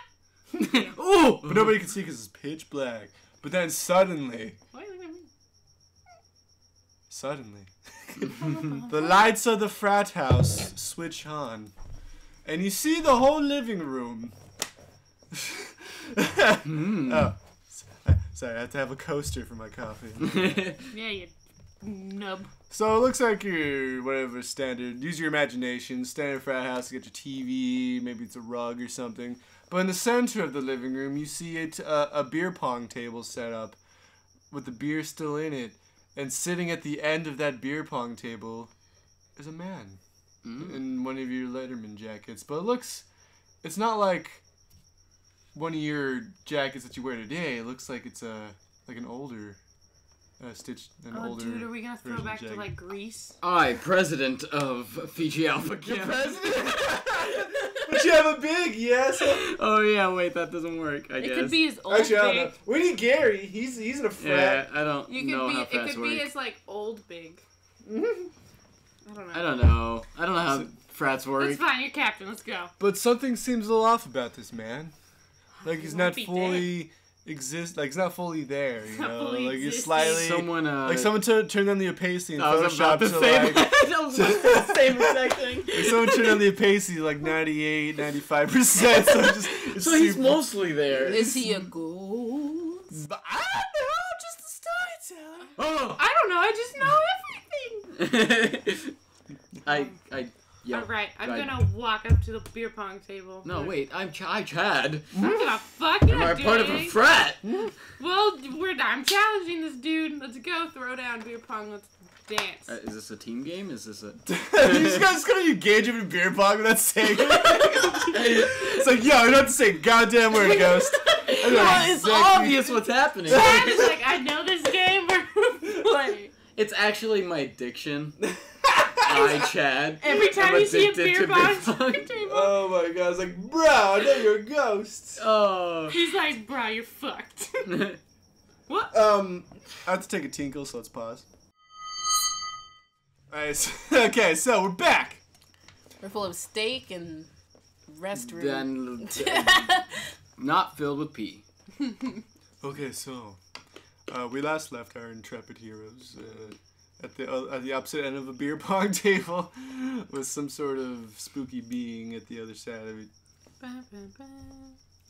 Ooh! But nobody can see because it's pitch black. But then suddenly, why are you looking at me? Suddenly, the lights of the frat house switch on, and you see the whole living room. mm. Oh. Sorry, I have to have a coaster for my coffee. Yeah, you nub. So it looks like your, whatever, standard, use your imagination, standard frat house, you get your T V, maybe it's a rug or something. But in the center of the living room, you see it, uh, a beer pong table set up with the beer still in it. And sitting at the end of that beer pong table is a man mm. in one of your Letterman jackets. But it looks, it's not like... one of your jackets that you wear today, it looks like it's a like an older uh, stitched an oh, older. Oh, dude, are we gonna throw back jacket. to like Greece? I, president of Fiji Alpha Gamma. President? But you have a big yes. Oh yeah, wait, that doesn't work. I it guess it could be his old. Actually, big. I don't know. We need Gary. He's he's in a frat. Yeah, I don't you know be, how fast It could work. be his like old big. Mm-hmm. I don't know. I don't know. I don't know how so, frats work. It's fine. You're captain. Let's go. But something seems a little off about this man. Like he's not fully exist. Like he's not fully there. You know, like he's slightly. Someone, uh, like someone turned on the opacity in Photoshop to like. I was about the same exact thing. Like someone turned on the opacity like ninety-eight, ninety-five percent. So, just, it's so he's mostly there. Is he a ghost? I don't know. Just a storyteller. Oh, I don't know. I just know everything. I I. Yep. All right, I'm right. gonna walk up to the beer pong table. No, wait, I'm Ch I Chad. I'm gonna fuck it. Am I part of a frat? Well, we're I'm challenging this dude. Let's go, throw down beer pong. Let's dance. Uh, is this a team game? Is this a? You just guys gonna engage him in beer pong without saying it? It's like, yo, I don't have to say goddamn word, ghost. Well, exactly. It's obvious what's happening. Chad is like, I know this game. We're playing. It's actually my addiction. I, Chad. Every time you see a beer box on the table. Oh my god, I was like, bro, I know you're a ghost. Oh. He's like, bro, you're fucked. What? Um, I have to take a tinkle, so let's pause. Alright, so, okay, so we're back. We're full of steak and restroom. Then, not filled with pee. Okay, so, uh, we last left our intrepid heroes, uh, At the, uh, at the opposite end of a beer pong table with some sort of spooky being at the other side of it. Ba, ba, ba.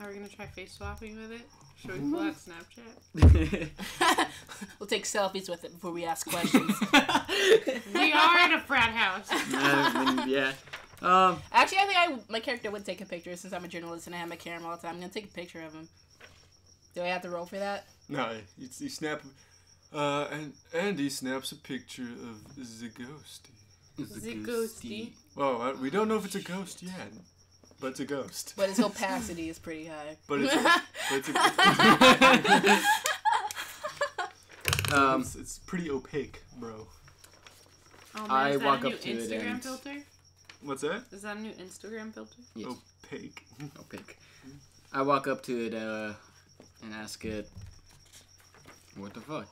Are we going to try face swapping with it? Should we pull out Snapchat? We'll take selfies with it before we ask questions. We are at a frat house. Uh, yeah. Um, Actually, I think I, my character would take a picture since I'm a journalist and I have my camera all the time. I'm going to take a picture of him. Do I have to roll for that? No, you, you snap... Uh, and Andy snaps a picture of the ghosty. The ghosty. Well, we don't know if it's a ghost yet. but it's a ghost. But its opacity is pretty high. But it's a, but it's a, um, it's, it's pretty opaque, bro. Oh, man, I is that walk a new up to Instagram it and filter? What's that? Is that a new Instagram filter? Yes. Opaque. Opaque. I walk up to it uh, and ask it, "What the fuck?"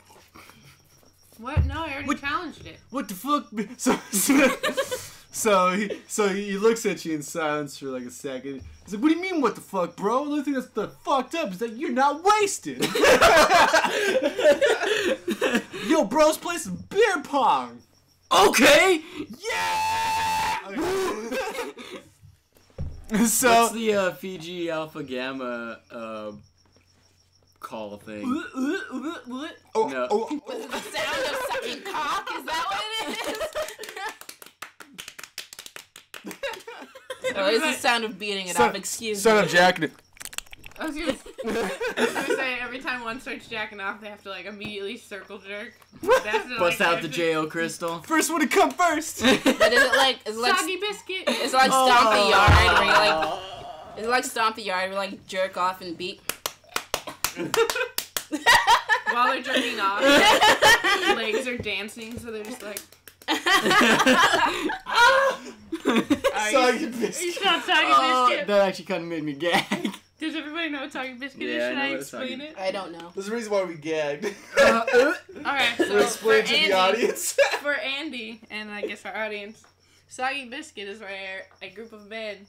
What? No, I already what, challenged it. What the fuck? So, so, so, he, so he looks at you in silence for like a second. He's like, "What do you mean, what the fuck, bro? The only thing that's the fucked up is that you're not wasted." Yo, bro, let's play some beer pong. Okay. Yeah. Okay. So what's the uh, Fiji Alpha Gamma? Uh, Call thing. Oh, no. oh, oh, oh. Is it the sound of sucking cock? Is that what it is? Or is it the sound of beating it son, off? Excuse son me. Sound of jacking it. I was gonna say every time one starts jacking off, they have to like immediately circle jerk. That's the, Bust like, out the J O crystal. First one to come first. But is it like is it like soggy biscuit? It's like oh. stomp the yard. Where you like is it like stomp the yard? Where like jerk off and beat. While they're jerking off, their legs are dancing, so they're just like. oh, are, you, are you still talking oh, biscuit? That actually kind of made me gag. Does everybody know what talking biscuit is? Yeah, Should I, I explain it? I don't know. There's a reason why we gagged. Uh, uh, Alright, so explain to Andy, the audience. For Andy, and I guess our audience, soggy biscuit is where a group of men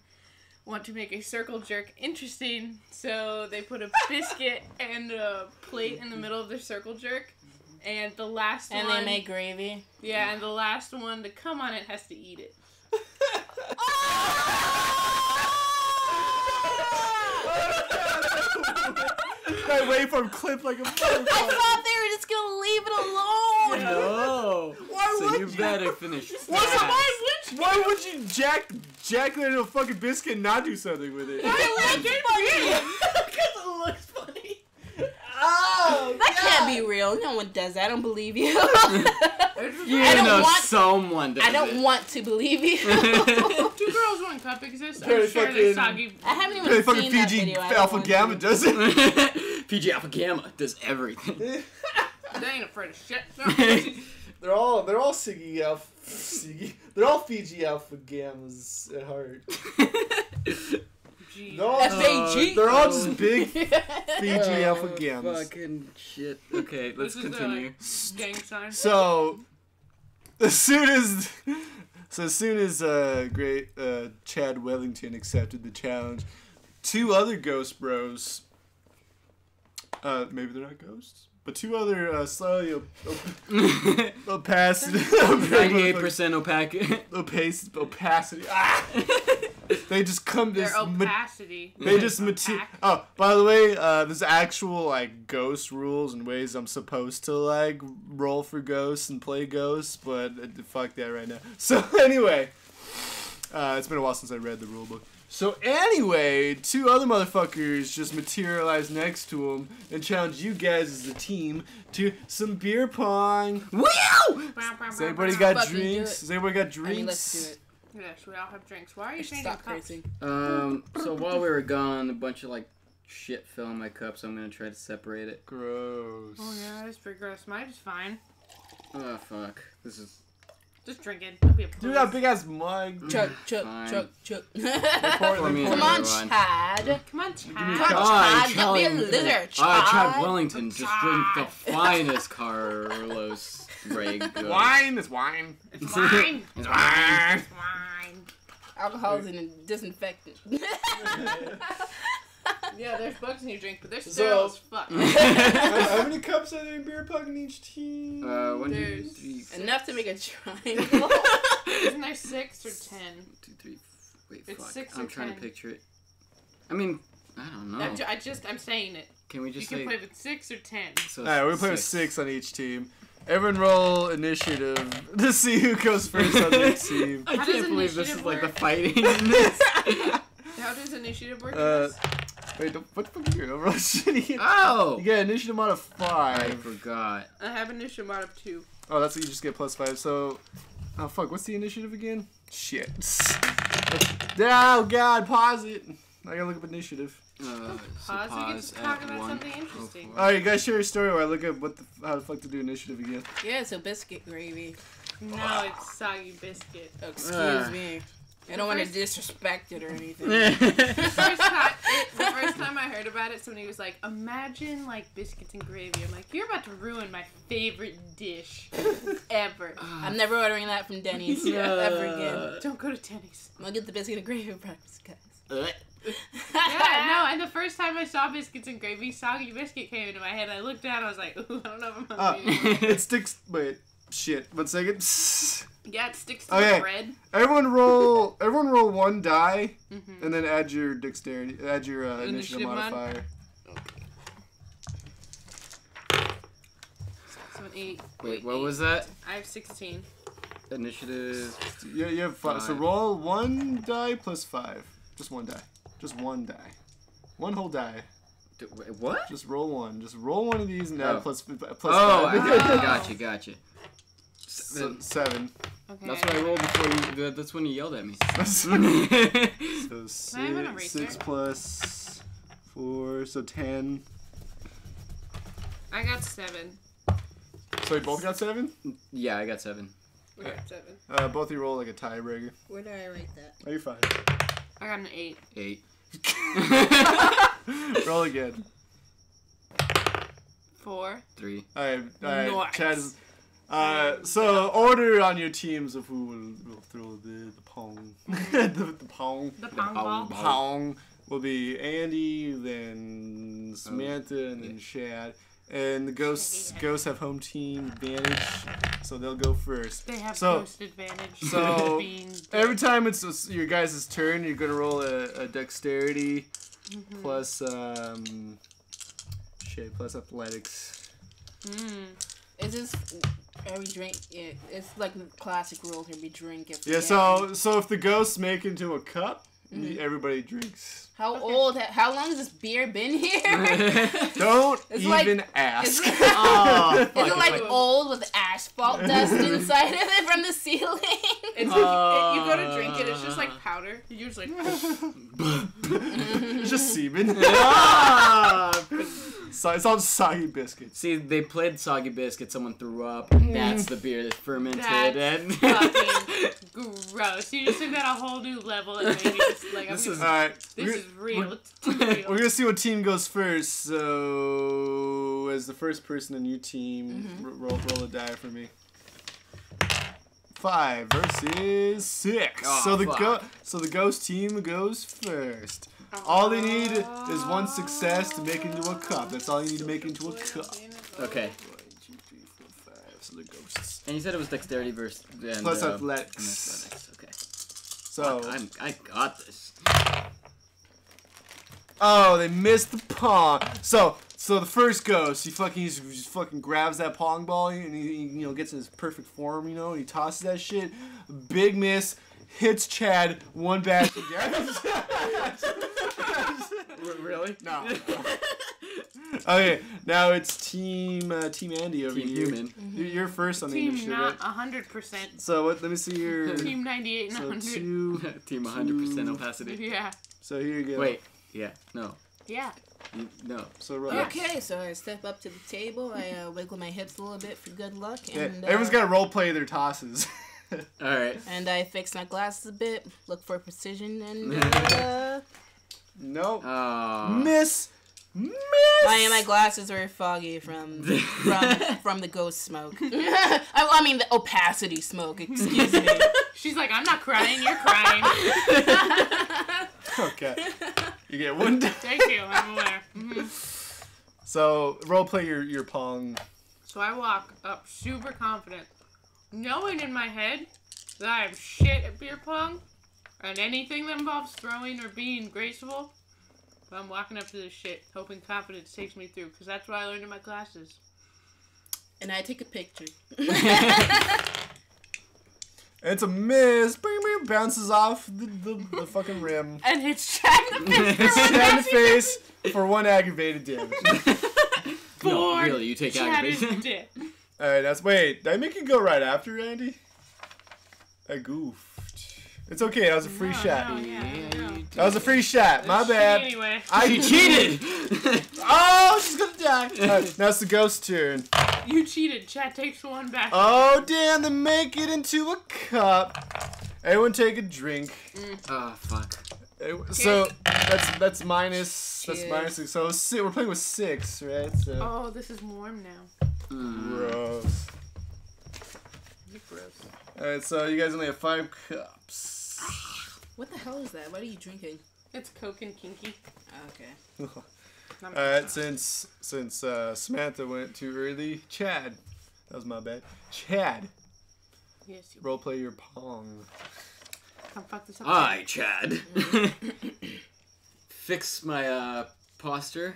want to make a circle jerk interesting, so they put a biscuit and a plate in the middle of their circle jerk, and the last and one... And they make gravy. Yeah, and the last one to come on it has to eat it. That waveform clipped like a motherfucker. I thought they were just gonna leave it alone. No. Why so would you? So you better finish fast. Why would you? Why would you jack jack into a fucking biscuit and not do something with it? Why would you? Because it looks funny. Oh, that God. Can't be real. No one does that. I don't believe you. you I don't know want, someone does I don't it. Want to believe you. Two Girls, One Cup exists. I'm Perry sure fucking, soggy. I haven't even Perry seen that P G video. Alpha Gamma to. Does it. P G Alpha Gamma does everything. They ain't afraid of shit. They're all they're all Siggy Alpha. Siggy. They're all Fiji Alpha Gammas at heart. No, F A G. Uh, they're all just big Fiji oh, Alpha Gammas. Fucking shit. Okay, let's continue. The, like, gang sign. So, as soon as, so as soon as uh, great uh, Chad Wellington accepted the challenge, two other ghost bros. Uh, maybe they're not ghosts, but two other uh, slightly op opacity. Ninety-eight percent opacity. Opacity. Ah. They just come to... Their opacity. They just... Oh, by the way, uh, there's actual, like, ghost rules and ways I'm supposed to, like, roll for ghosts and play ghosts, but uh, fuck that right now. So, anyway. Uh, it's been a while since I read the rule book. So, anyway, two other motherfuckers just materialize next to them and challenge you guys as a team to some beer pong. Woo! Has anybody got drinks? Has anybody got drinks? I mean, let's do it. Yes, we all have drinks. Why are you changing cups? Um, so while we were gone, a bunch of, like, shit fell in my cup, so I'm gonna try to separate it. Gross. Oh, yeah, that's pretty gross. Mine is fine. Oh, fuck. This is... Just drink it. Don't be a Dude, that big-ass mug. Chuck, chuck, chuck, chuck. Come on, Chad. Come on, Chad. Come on, Chad. Don't be a lizard, Chad. Ah, Chad Wellington just drink the finest Carlos Ray. Wine is wine. It's wine. It's wine. It's wine. Alcohol is a disinfectant. Yeah, there's bugs in your drink, but they're still as fuck. How many cups are there in beer pong in each team? Uh, one, two, three, six. Enough to make a triangle. Isn't there six or ten? Two, three, wait, it's fuck. Six I'm or trying ten. To picture it. I mean, I don't know. Ju I just, I'm saying it. Can we just you say... You can play with six or ten. So Alright, we're playing with six on each team. Everyone roll initiative to see who goes first on the next team. I can't believe this is work? Like the fighting in this. How does initiative work uh, in this? Wait, don't, what the fuck are you overall shitty? Oh! You get initiative mod of five. I forgot. I have initiative mod of two. Oh, that's what you just get plus five, so... Oh fuck, what's the initiative again? Shit. Oh God, pause it. I gotta look up initiative. Uh, so pause, pause, we get to talk about one, something interesting. Oh, you guys share a story where I look up what the, how the fuck to do initiative again. Yeah, so biscuit gravy. No, oh. It's soggy biscuit. Oh, excuse uh. me. I don't want to disrespect it or anything. the, first time, it, the first time I heard about it, somebody was like, imagine, like, biscuits and gravy. I'm like, you're about to ruin my favorite dish ever. I'm never ordering that from Denny's yeah. ever again. Don't go to Denny's. I'll get the biscuit and gravy breakfast, guys. Yeah, no, and the first time I saw biscuits and gravy, soggy biscuit came into my head. I looked down, I was like, ooh, I don't know if I'm hungry. Uh, it sticks, wait, shit, one second. Yeah, it sticks to okay. the bread. Everyone roll, everyone roll one die, mm-hmm. and then add your dexterity, add your uh, initiative, initiative modifier. Mod. Okay. So an eight. Wait, wait what eight. was that? I have sixteen. Initiative. Yeah, you have five. five. So roll one die plus five. Just one die. Just one die. One whole die. Do, wait, what? Just roll one. Just roll one of these and add oh. plus, plus oh, five. I got, oh, gotcha, gotcha. Seven. seven. Okay. That's what I rolled before you, that's when you yelled at me. So six, six plus four, so ten. I got seven. So you both got seven? Yeah, I got seven. We got right. seven. Uh, both of you roll like a tiebreaker. Where did I write that? Oh, you're fine. I got an eight. Eight. Roll again. Four. Three. All right, all right. Nice. Chad is, uh, so order on your teams of who will, will throw the the pong, the, the pong, the pong, pong, pong will be Andy, then Samantha, and then Chad. And the ghosts ghosts have home team advantage, so they'll go first. They have so, ghost advantage. So every time it's your guys' turn, you're gonna roll a, a dexterity mm-hmm. plus um shit plus athletics. Mm. Is this every drink? It, it's like the classic rule here: we drink every. Yeah. Day. So so if the ghosts make it into a cup. Mm-hmm. Everybody drinks. How okay. old? How long has this beer been here? Don't it's even like, ask. Is it, oh, is it like wait. old with asphalt dust inside of it from the ceiling? It's like, uh, it, you go to drink it, it's just like powder. You're just like... It's just semen. So it's all soggy biscuit. See, they played soggy biscuit. Someone threw up. And mm. That's the beer that fermented. That's and fucking gross. You just took that a whole new level. And maybe just like this I'm is gonna, all right. This we're, is real. We're, it's too real. We're gonna see what team goes first. So, as the first person in your team, mm-hmm. roll roll a die for me. Five versus six. Oh, so the go so the ghost team goes first. All they need is one success to make into a cup. That's all you need to make into a cup. Okay. And you said it was dexterity versus... And, plus uh, athletics. athletics. Okay. So... Fuck, I'm, I got this. Oh, they missed the pong. So... So the first ghost, he fucking he just fucking grabs that pong ball and he, he you know gets in his perfect form, you know, and he tosses that shit. Big miss, hits Chad, one back. Really? No. Okay, now it's team uh, team Andy over team here. Human. Mm-hmm. You're first on the team initiative. Team not a hundred percent. So what? Let me see your team ninety-eight and so hundred. Two, team one hundred percent opacity. Yeah. So here you go. Wait. Yeah. No. Yeah. No. So roll. Okay, so I step up to the table. I uh, wiggle my hips a little bit for good luck. And, yeah, everyone's uh, got to role play their tosses. All right. And I fix my glasses a bit, look for precision, and uh, nope. Uh, miss. Miss. My my glasses were foggy from from from the ghost smoke. I, I mean the opacity smoke. Excuse me. She's like, I'm not crying. You're crying. Okay. You get one die. Thank you, I'm aware. Mm-hmm. So, roleplay your, your pong. So I walk up super confident, knowing in my head that I am shit at beer pong and anything that involves throwing or being graceful. But I'm walking up to this shit, hoping confidence takes me through, because that's what I learned in my classes. And I take a picture. It's a miss. Bing, bing, bounces off the, the, the fucking rim. And hits Chad in the face. Hits Chad in the face for one aggravated damage. For no, really, you take Chad aggravation. Alright, that's... Wait, did I make you go right after, Andy? I goofed. It's okay. That was a free no, shot. No, yeah, no. That was a free shot. My it's bad. Anyway. I cheated. Oh, she's gonna die. Right, now it's the ghost turn. You cheated. Chat takes one back. Oh damn! They make it into a cup. Everyone take a drink. Mm. Oh fuck. It, so that's that's minus Cheers. that's minus six. So si we're playing with six, right? So. Oh, this is warm now. Mm. Gross. Gross. Alright, so you guys only have five cups. What the hell is that? What are you drinking? It's Coke and Kinky. Oh, okay. Alright, since since uh, Samantha went too early, Chad. That was my bad. Chad. Yes. You roleplay will. Your pong. Come fuck this up. Hi, Chad. Mm-hmm. Fix my uh, posture.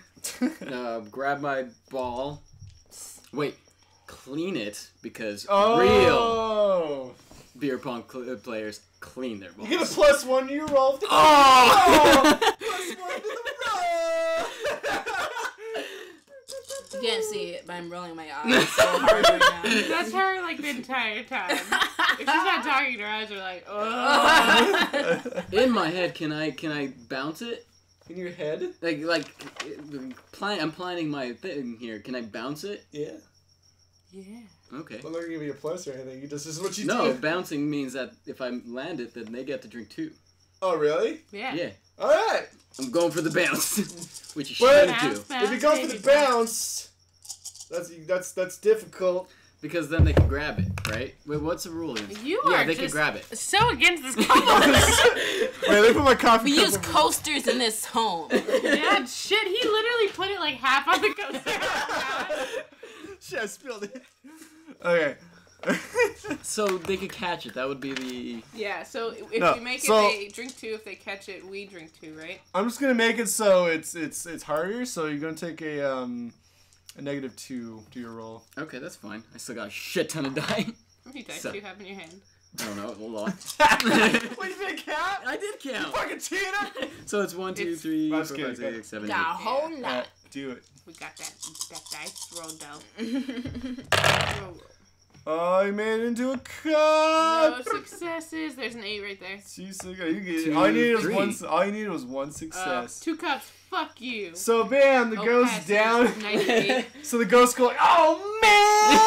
uh, grab my ball. Wait. Clean it because oh. real beer pong cl players clean their balls. You get a plus one to your roll. Oh! oh. Plus one to the roll. You can't see it, but I'm rolling my eyes so hard right now. That's her like the entire time. If she's not talking, her eyes are like, oh. In my head, can I can I bounce it? In your head? Like like, plan I'm planning my thing here. Can I bounce it? Yeah. Yeah. Okay. Well, they're going to give you a plus or anything. You just, this is what you do. No, bouncing means that if I land it, then they get to drink two. Oh, really? Yeah. Yeah. All right. I'm going for the bounce, which you shouldn't do. Bounce, if you go for the bounce, that's that's that's difficult because then they can grab it, right? Wait, what's the rule? You yeah, are they just can grab it. So against this coffee. Wait, they put my coffee. We cup use coasters in this home. Yeah, shit. He literally put it like half on the coaster. Shit, I spilled it. Okay. So they could catch it. That would be the... Yeah, so if no, you make so it, they drink two. If they catch it, we drink two, right? I'm just going to make it so it's it's it's harder. So you're going to take a um a negative two to your roll. Okay, that's fine. I still got a shit ton of die. How many dice so. do you have in your hand? I don't know. A lot. What, you didn't count? I did count. You fucking cheater! So it's one, two, it's, three, four, five, six, eight, seven, eight. A whole lot. Uh, do it. We got that, that dice rolled out. Oh, you made it into a cup! No successes. There's an eight right there. Two, six, you get two, all, you needed was one, all you needed was one success. Uh, two cups. Fuck you. So, bam, the oh, ghost pass, down. So the ghost goes, oh, man!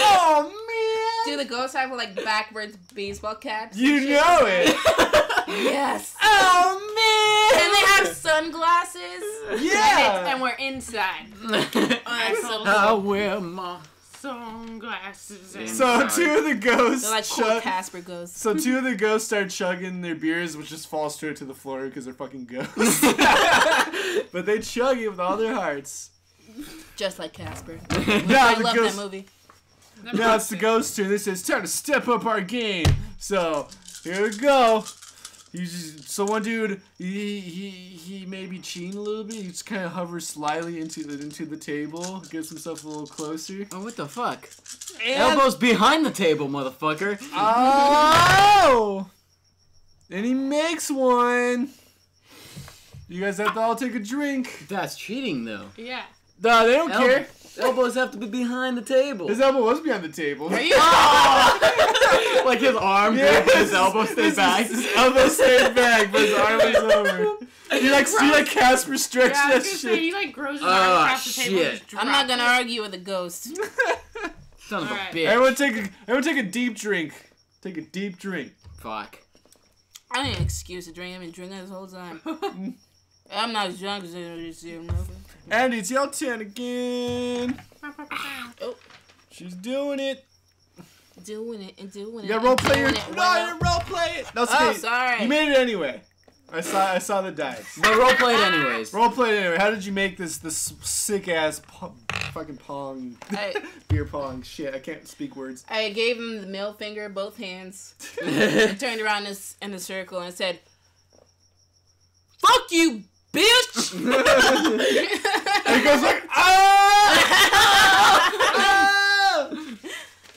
Oh, man! Do the ghosts have like backwards baseball caps? You know it. Yes. Oh man! And they have sunglasses. Yeah. And, and we're inside. I wear my sunglasses. And so two of the ghosts. They're like cool Casper ghosts. So two of the ghosts start chugging their beers, which just falls straight to the floor because they're fucking ghosts. But they chug it with all their hearts. Just like Casper. Yeah, I love that movie. That now it's the ghost turn. This is time to step up our game. So here we go. He's just, so one dude, he he he maybe cheating a little bit. He just kind of hovers slyly into the into the table, gets himself a little closer. Oh, what the fuck! And elbows behind the table, motherfucker. Oh! And he makes one. You guys have to all take a drink. That's cheating, though. Yeah. No, they don't El care. Elbows have to be behind the table. His elbow was behind the table. Oh! Like his arm, yeah, his, his elbow stayed back. His elbow stayed back, but his arm was over. He like, see, like Casper stretched yeah, that shit. Say, he like grows his oh, arm across shit. the table. And I'm not gonna it. argue with a ghost. Son of a right. bitch. Everyone take a, everyone take a deep drink. Take a deep drink. Fuck. I need an excuse to drink. I've been drinking this whole time. I'm not as drunk as I used to be. Andy, it's your turn again. Oh. She's doing it. Doing it and doing it. You gotta role play it. No, well. You didn't role play it. No, oh, okay. Sorry. You made it anyway. I saw I saw the dice. But role play it anyways. Role play it anyway. How did you make this this sick ass po fucking pong I, beer pong shit? I can't speak words. I gave him the middle finger, both hands. I turned around this in the circle and said, "Fuck you, bitch!" And he goes like, ah! Ah!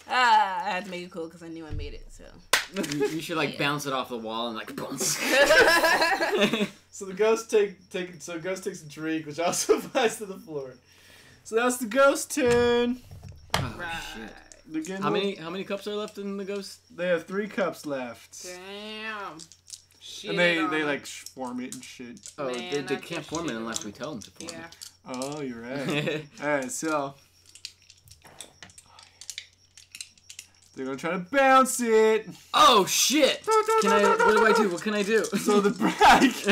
I had to make it cool because I knew I made it, so. You, you should like yeah. bounce it off the wall and like bounce. So the ghost take take so ghost takes a drink, which also flies to the floor. So that's the ghost turn. Oh, right. Shit. the game. How many how many cups are left in the ghost? They have three cups left. Damn. Shit and they, they like form it and shit. Oh, Man, they, they can't form it unless we tell them to form yeah. it. Oh, you're right. All right, so they're gonna try to bounce it. Oh shit! Can I? What do I do? What can I do? So the break. All right,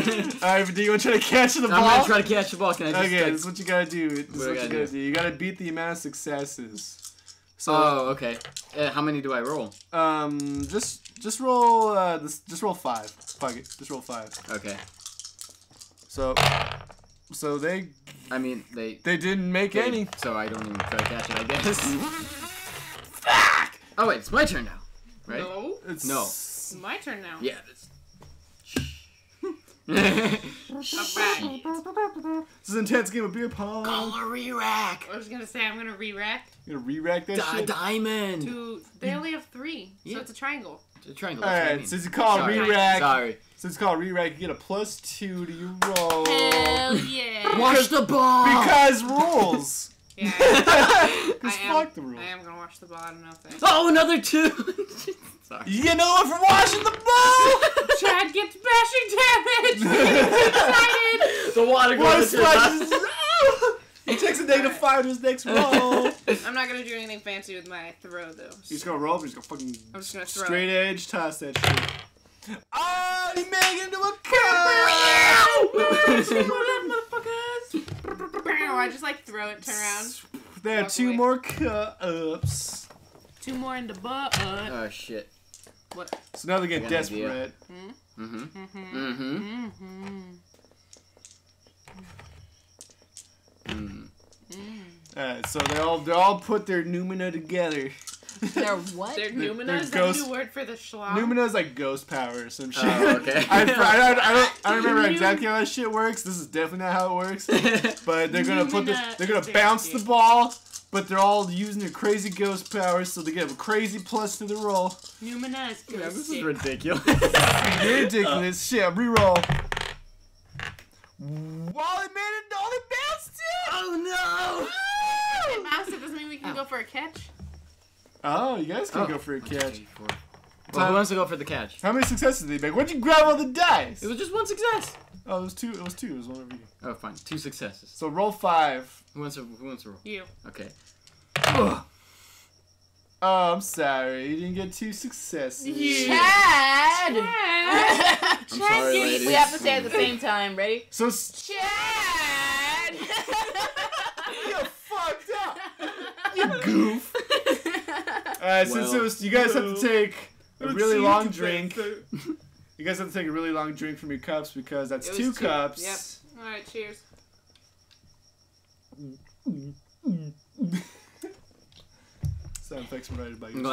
do you want to try to catch the ball? I'm gonna try to catch the ball. Can I? Just, okay, like, that's what you gotta do. That's what, what you gotta, gotta do. do. You gotta beat the amount of successes. So, oh, okay. Uh, how many do I roll? Um, just just roll. Uh, this, just roll five. Fuck it. Just roll five. Okay. So, so they. I mean, they. They didn't make they, any. So I don't even try to catch it, I guess. Oh wait, it's my turn now, right? No, it's no. It's my turn now. Yeah. Alright. This is an intense game of beer pong. Call a re-rack. I was gonna say I'm gonna re-rack. You're gonna re-rack that Di shit. Diamond. Two. They only have three, yeah. so it's a triangle. It's a triangle. All right. I mean. Since you call re-rack, sorry. Since you call re-rack, you get a plus two to your roll. Hell yeah. Watch the ball. Because rules. Yeah, I am, I, am, the rule. I am gonna watch the ball. I don't know if I... Oh, another two! Sorry. You know it for watching the ball! Chad gets bashing damage! He's excited! The water goes to his He takes a negative five to his next roll! I'm not gonna do anything fancy with my throw, though. He's gonna roll, but he's gonna fucking I'm just gonna throw. Straight edge toss that shit. Oh, he made it into a cup! I just like throw it, turn around. There are two away. more cups. Two more in the butt. Oh shit! What? So now they get desperate. Mm-hmm. Mm-hmm. Mm-hmm. Mm-hmm. Mm-hmm. Mm. All right, so they all they all put their noumena together. Their what? Their noumena is a new word for the schlong. Noumena is like ghost power or some shit. Oh, okay. I, I, I, I, don't, I don't remember exactly how that shit works. This is definitely not how it works. But they're gonna put this. They're gonna bounce the ball. But they're all using their crazy ghost powers, so they get a crazy plus to the roll. Noumena is ghost. Yeah, this is ridiculous. ridiculous oh. shit. Reroll. Well, it made it. All it bounced it. Oh no! It bounced it. Doesn't mean we can oh. go for a catch. Oh, you guys can oh. go for a catch. Well, well, who wants to go for the catch? How many successes did they make? Why'd you grab all the dice? It was just one success. Oh, it was two. It was two. It was one over you. Oh, fine. Two successes. So roll five. Who wants to, who wants to roll? You. Okay. Ugh. Oh, I'm sorry. You didn't get two successes. You. Chad! Chad! I'm sorry, ladies. We have to say at the same time. Ready? So... Chad! You fucked up! You goof! Alright, well, since it was, you guys have to take a really long drink. You guys have to take a really long drink from your cups because that's two, two cups. Yep. Alright, cheers. Sound effects provided by you.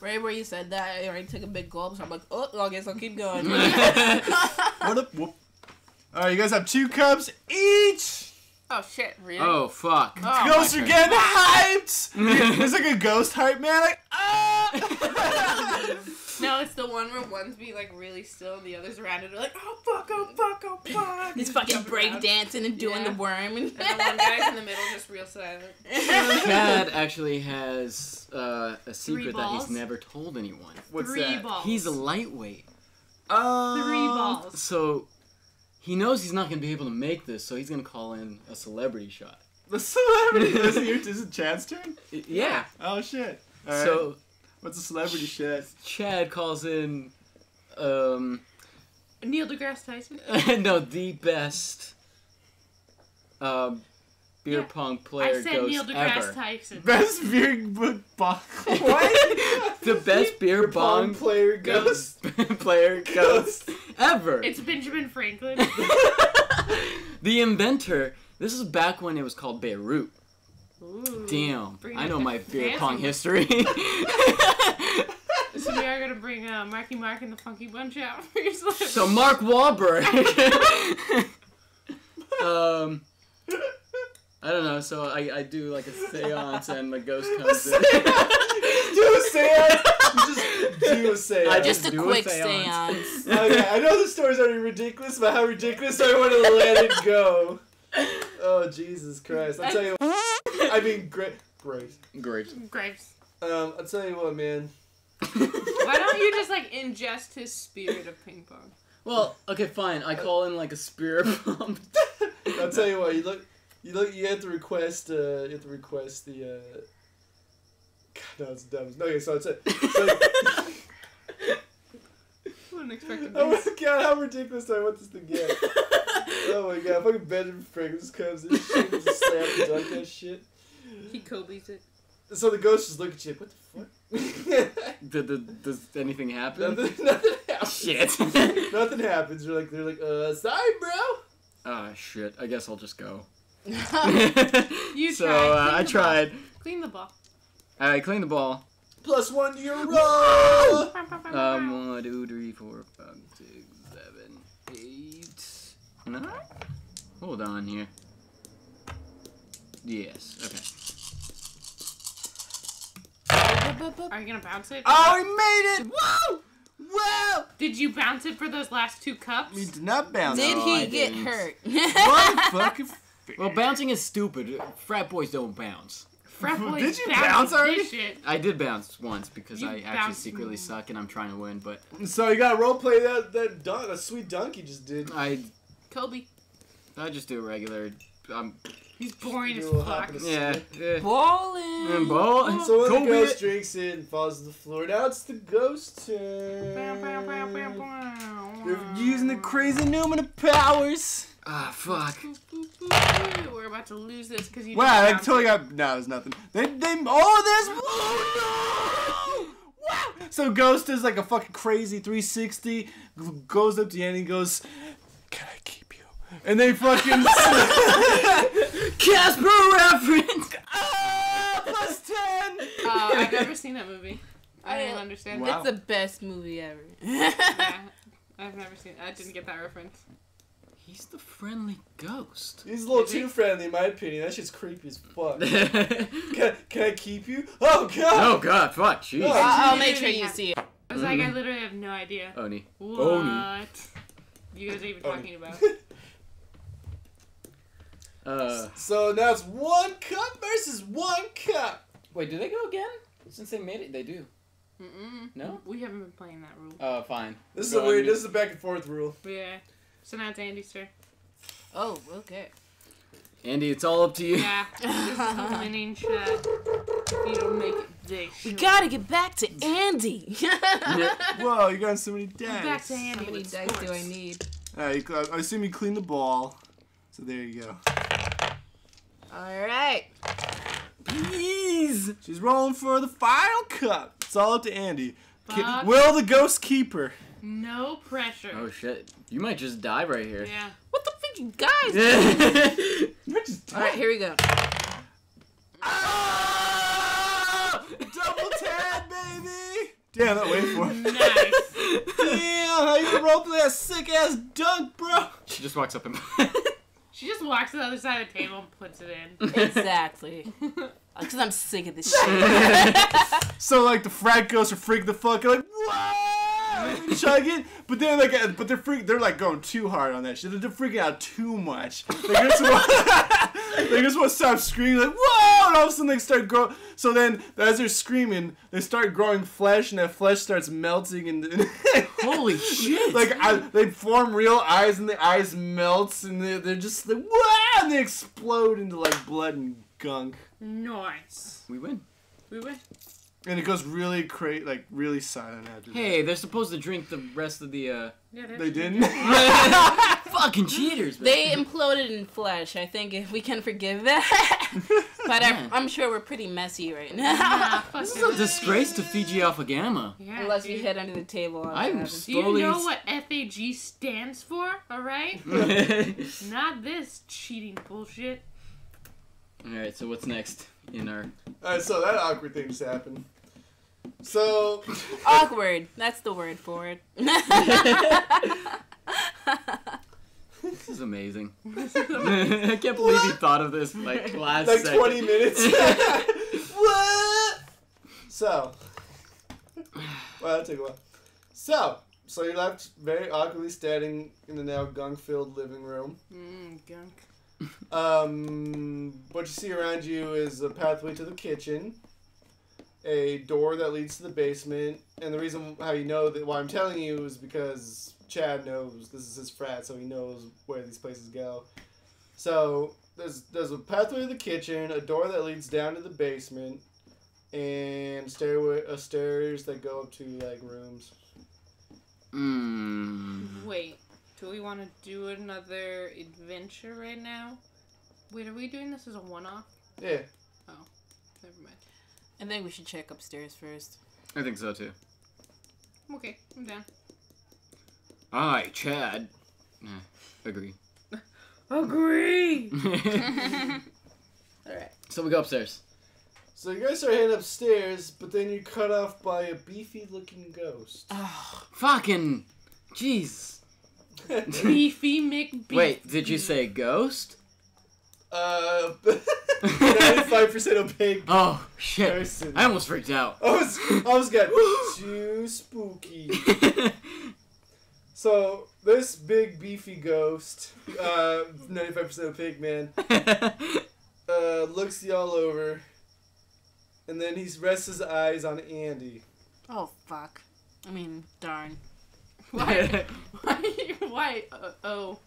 Right where you said that, I already took a big gulp, so I'm like, oh, I guess I'll keep going. What up? Alright, you guys have two cups each! Oh shit, really? Oh fuck. Oh, ghosts are getting hyped! There's like a ghost hype man, like, ah! No, it's the one where ones be like really still and the others around it are like, oh fuck, oh fuck, oh fuck! He's fucking breakdancing and doing yeah. the worm. And, and the one guy's in the middle just real silent. Chad actually has uh, a secret that he's never told anyone. What's Three that? Balls. He's a lightweight. Oh! Three balls. So... He knows he's not going to be able to make this, so he's going to call in a celebrity shot. The celebrity? Is it, is it Chad's turn? Yeah. Oh, shit. All right. So, what's a celebrity shot? Chad calls in, um... Neil deGrasse Tyson? No, the best um, beer yeah. pong player ghost ever. I said Neil deGrasse ever. Tyson. Best beer pong... What? The best beer, beer pong, pong player ghost. Player ghost. Ever. It's Benjamin Franklin. The inventor. This is back when it was called Beirut. Ooh, damn. I know my beer pong history. So we are going to bring uh, Marky Mark and the Funky Bunch out for your celebrity. So Mark Wahlberg. um, I don't know. So I, I do like a seance and the ghost comes in. Do a seance. Just do a seance. Uh, just a do quick a seance. seance. Okay, I know the story's already ridiculous, but how ridiculous I want to let it go. Oh, Jesus Christ. I'll tell you what. I mean, great. Graves. Graves. Graves. Um, I'll tell you what, man. Why don't you just, like, ingest his spirit of ping pong? Well, okay, fine. I call in, like, a spirit pump. I'll tell you what, you look... You look. You have to request. Uh, you have to request the. Uh... God, no, it's dumb. Okay, so it's it. So... Wouldn't expect it. Oh my god, how ridiculous do I want this to get? Oh my god, fucking Benjamin Franklin just comes and shit and just slams and dunk that shit. He Kobe's it. So the ghost just looks at you. What the fuck? did, did, does anything happen? Nothing, nothing happens. Shit. Nothing happens. You're like they're like uh sorry, bro. Ah, oh, shit. I guess I'll just go. you so, tried. Uh, I tried. Ball. Clean the ball. Alright, clean the ball. Plus one euro! um, one, two, three, four, five, six, seven, eight, nine? Hold on here. Yes, okay. Are you gonna bounce it? Oh, we made it! Woo! Well, did you bounce it for those last two cups? We did not bounce it. Did he no, get didn't. hurt? What fucking... Well, bouncing is stupid. Frat boys don't bounce. Frat boys Did you bounce, bounce already? Shit. I did bounce once because you I actually secretly me. suck and I'm trying to win, but... So you gotta roleplay that that dunk, a sweet dunk you just did. I... Kobe. I just do a regular... I'm... He's boring as fuck. Yeah. yeah. Ballin'. And ballin'. So when Kobe the ghost drinks it and falls to the floor, now it's the ghost turn. Bow, bow, bow, bow, bow. They're using the crazy Numina powers. Ah, fuck. We're about to lose this because you. Wow, I totally got. No, there's nothing. They, they. Oh, there's. Oh no! Wow. So Ghost is like a fucking crazy three sixty. Goes up to Andy and goes, "Can I keep you?" And they fucking. Casper reference. Ah, oh, plus ten. Uh, I've never seen that movie. I didn't understand. Wow. It's the best movie ever. Yeah. I've never seen it. I didn't get that reference. He's the friendly ghost. He's a little Did too he? friendly, in my opinion. That shit's creepy as fuck. can, can I keep you? Oh, God! Oh, God, fuck, jeez. Oh, I'll, I'll make sure you see it. I was like, I literally have no idea. Oni. What Oni. you guys are even Oni. talking about. uh, so now it's one cup versus one cup. Wait, do they go again? Since they made it, they do. Mm-mm. No? We haven't been playing that rule. Oh, uh, fine. This is a weird, this is a back and forth rule. Yeah. So now it's Andy's turn. Oh, okay. Andy, it's all up to you. Yeah. This is a winning shot. You don't make it big. We gotta get back to Andy. yeah. Whoa, you got so many dice. Back to Andy. How many dice sports. do I need? Alright, I assume you clean the ball. So there you go. Alright. Please. She's rolling for the final cup. It's all up to Andy. Fuck. Will the ghost keep her? No pressure. Oh shit! You might just die right here. Yeah. What the fuck, you guys? You're just all right, here we go. Oh! Double tap, baby. Damn, that way for it. Nice. Damn, how you gonna roleplay that sick ass dunk, bro? She just walks up and. She just walks to the other side of the table and puts it in. Exactly. Because I'm sick of this shit. So, like, the frat ghosts are freaking the fuck out. Like, whoa! Chug it. But they're, like, but they're, freak, they're, like, going too hard on that shit. They're freaking out too much. They just want, they just want to stop screaming, like, whoa! And all of a sudden they start growing. So then, as they're screaming, they start growing flesh, and that flesh starts melting. And holy shit! Like, I, they form real eyes, and the eyes melts, and they, they're just like, whoa! And they explode into, like, blood and gunk. Nice. We win. We win. And it goes really crazy, like really silent after that. Hey, they're supposed to drink the rest of the. Uh... Yeah, they didn't. Fucking cheaters. Man. They imploded in flesh. I think if we can forgive that. But yeah. I, I'm sure we're pretty messy right now. Nah, this is a disgrace to Fiji Alpha Gamma. Yeah, Unless dude. we head under the table. I'm slowly. Do you know what F A G stands for? All right. Not this cheating bullshit. Alright, so what's next in our... Alright, so that awkward thing just happened. So... Awkward. That's the word for it. This is amazing. This is amazing. I can't believe what? you thought of this, like, last Like second. twenty minutes? What? So... Well, that took a while. So, so you're left very awkwardly standing in the now gunk-filled living room. Mm, gunk. Um, but what you see around you is a pathway to the kitchen, a door that leads to the basement, and the reason how you know that why I'm telling you is because Chad knows this is his frat, so he knows where these places go. So there's there's a pathway to the kitchen, a door that leads down to the basement, and stairway uh, stairs that go up to like rooms. Mm. Wait, do we want to do another adventure right now? Wait, are we doing this as a one-off? Yeah. Oh, never mind. I think we should check upstairs first. I think so, too. Okay, I'm down. Aye, Chad. Eh, agree. Agree! Alright. So we go upstairs. So you guys are heading upstairs, but then you're cut off by a beefy-looking ghost. Oh, fucking... Jeez. Beefy McBeefy. Wait, did you say ghost? Uh, ninety-five percent opaque. Oh, shit. Person. I almost freaked out. I was, I was getting too spooky. So, this big beefy ghost, uh, ninety-five percent opaque, man, uh, looks y'all over, and then he rests his eyes on Andy. Oh, fuck. I mean, darn. Why? Why? Why? Uh, oh.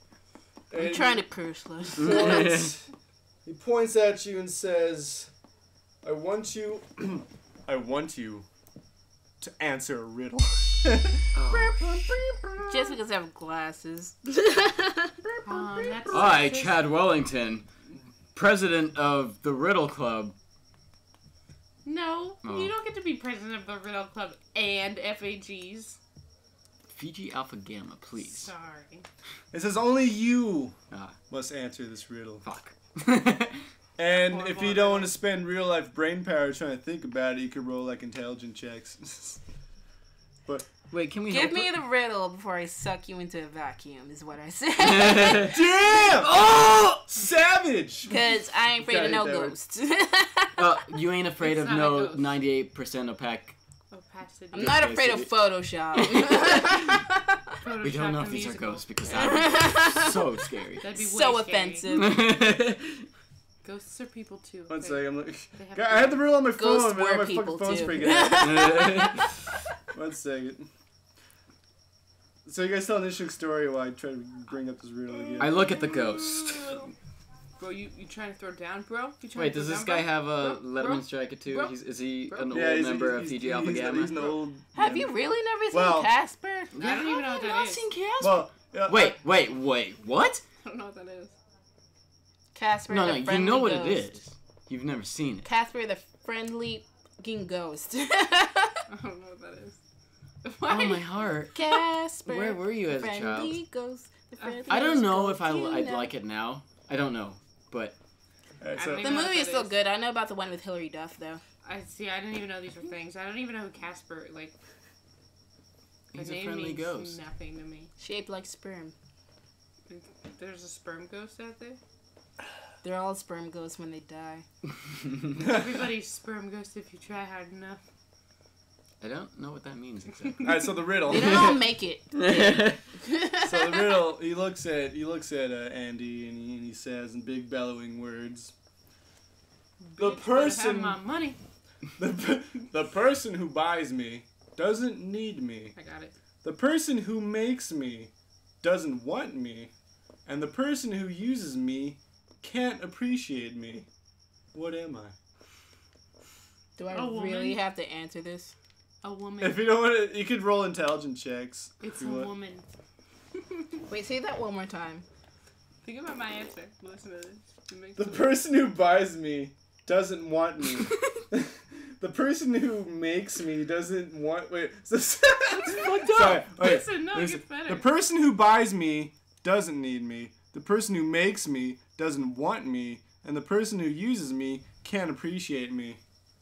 And I'm trying to curse less. Points, he points at you and says, I want you I want you to answer a riddle. Oh. Just because I have glasses. um, that's I, Chad Wellington, president of the Riddle Club. No, oh. You don't get to be president of the Riddle Club and F A Gs. Fiji Alpha Gamma, please. Sorry. It says only you ah. must answer this riddle. Fuck. And horrible. If you don't want to spend real life brain power trying to think about it, you could roll like intelligent checks. But wait, can we give me the riddle before I suck you into a vacuum? Is what I said. Damn! Oh, savage. Because I ain't afraid of no ghosts. uh, you ain't afraid it's of no ninety-eight percent opaque. Opacity. I'm not afraid of Photoshop. Photoshop we don't know if these musical. Are ghosts because that would be so scary. That'd be so scary. Offensive. Ghosts are people too. One second, I'm like, God, I had the rule on my phone, man. My fucking phone's freaking out. One second. So you guys tell an interesting story while I try to bring up this rule again. I look at the ghost. Bro, you, you trying to throw down, bro? You Wait, does this down, guy bro? Have a bro? Letterman strike at two? He's, is he bro? An yeah, old he's, member he's, of Fiji Alpha Gamma? He's an old Have member. You really never seen well, Casper? I don't, I don't even know what that is. Seen Casper? Well, yeah, wait, wait, wait, what? I don't know what that is. Casper no, the no, friendly you know what ghost. It is. You've never seen it. Casper the friendly ghost. I don't know what that is. Why? Oh, my heart. Casper. Where were you as a child? Ghost, the friendly I don't know if I, I'd like it now. I don't know. But right, so. The movie is still is. Good. I know about the one with Hilary Duff, though. I see. I didn't even know these were things. I don't even know who Casper like. He's the name a friendly means ghost. Nothing to me. Shaped like sperm. There's a sperm ghost out there. They're all sperm ghosts when they die. Everybody's sperm ghost if you try hard enough. I don't know what that means exactly. All right, so the riddle. They don't make it. So the riddle. He looks at he looks at uh, Andy and he, and he says in big bellowing words, "The Bitch, person, I have my money. The the person who buys me doesn't need me. I got it. The person who makes me doesn't want me, and the person who uses me can't appreciate me. What am I?" Do I oh, really woman. Have to answer this? A woman. If you don't want to, you could roll intelligent checks. It's a want. Woman. Wait, say that one more time. Think about my answer. Listen to this. The person who buys me doesn't want me. The person who makes me doesn't want. Wait. So, fucked up. Sorry. Listen, no, it gets better. The person who buys me doesn't need me. The person who makes me doesn't want me, and the person who uses me can't appreciate me.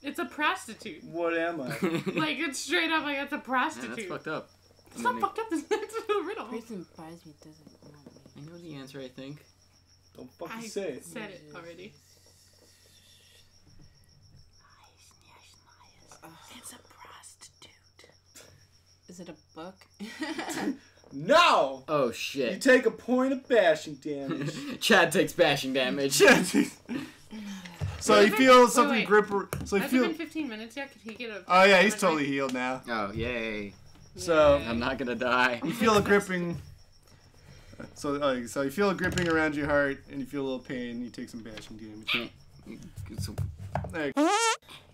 It's a prostitute. What am I? Like, it's straight up like it's a prostitute. Yeah, that's fucked up. It's not fucked up. It's a riddle. The person buys me doesn't want me. I know the answer, I think. Don't fucking I say it. I said it already. It's a prostitute. Is it a book? No! Oh, shit. You take a point of bashing damage. Chad takes bashing damage. Chad takes... So he feels something wait, wait. grip. So he Has feel... it been fifteen minutes yet? Could he get a? Oh yeah, he's totally like... healed now. Oh yay! So yay. I'm not gonna die. You feel a gripping. So uh, so you feel a gripping around your heart, and you feel a little pain. You take some bashing damage. So, like, he,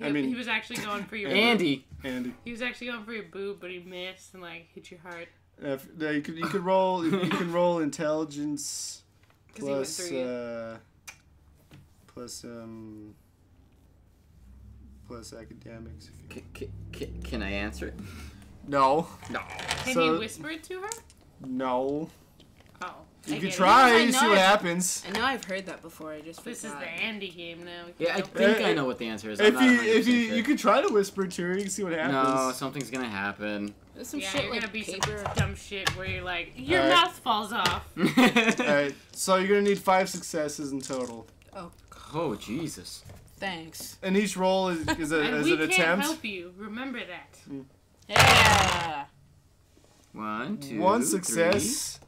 I mean, he was actually going for your Andy. Andy. He was actually going for your boob, but he missed and like hit your heart. Uh, you could you could roll you can roll intelligence plus uh, plus um plus academics. If you can, can I answer it? No. No. Can so, you whisper it to her? No. Oh. You I can try. You see what I've, happens. I know I've heard that before. I just this forgot. Is the Andy game now. Yeah, I think uh, I know what the answer is. If I'm you, not if you, sure. you can try to whisper to her, you can see what happens. No, something's gonna happen. There's some yeah, shit you're like gonna be paper. Some dumb shit where you're like, your right. mouth falls off. All right, so you're gonna need five successes in total. Oh. Oh Jesus. Thanks. And each roll is is, a, and is we an attempt. We can't help you. Remember that. Mm. Yeah. One, two, one success. Three.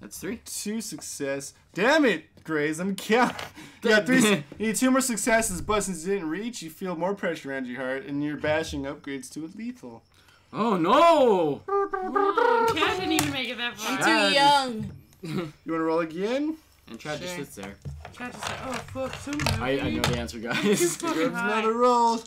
That's three. Two success. Damn it, Graves. I'm counting. Yeah, three. You need two more successes, but since you didn't reach, you feel more pressure around your heart, and your bashing upgrades to a lethal. Oh no! Oh, Cat didn't even make it that far. I'm too young. You wanna roll again? And Chad sure. just sits there. Chad just like, oh fuck, so I, I know the answer, guys. Graves not a roll.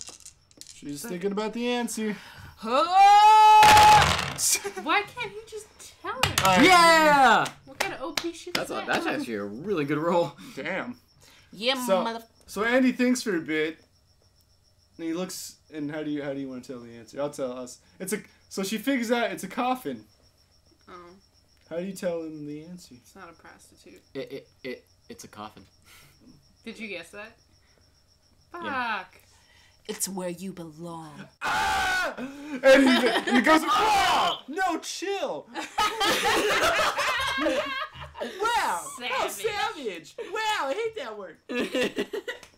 She's but... thinking about the answer. Why can't he just tell her? Uh, yeah! What kind of O P shit that's is a, that? That's actually a really good roll. Damn. Yeah, so, mother... So Andy thinks for a bit, and he looks, and how do you how do you want to tell the answer? I'll tell us. It's a So she figures out it's a coffin. Oh. How do you tell him the answer? It's not a prostitute. It, it, it, it's a coffin. Did you guess that? Fuck. Yeah. It's where you belong. Ah! And he, and he goes, oh! No, chill! Wow! Savage. How savage! Wow, I hate that word.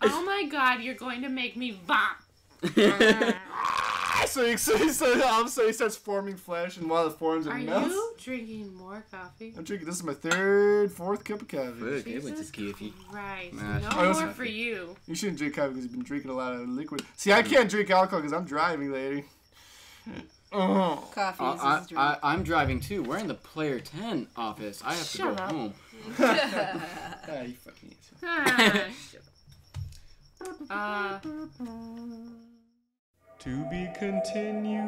Oh my god, you're going to make me vomit. so, so, so all of a sudden he starts forming flesh, and while it forms, it Are melts. Are you drinking more coffee? I'm drinking, this is my third, fourth cup of coffee. Jesus Christ, nah, no more coffee. For you. You shouldn't drink coffee because you've been drinking a lot of liquid. See, I can't drink alcohol because I'm driving later. Oh. Coffee uh, is I, I, I'm driving too. We're in the Player ten office. I have shut to go up. Home. ah, you fucking ah, shut up. Uh... To be continued.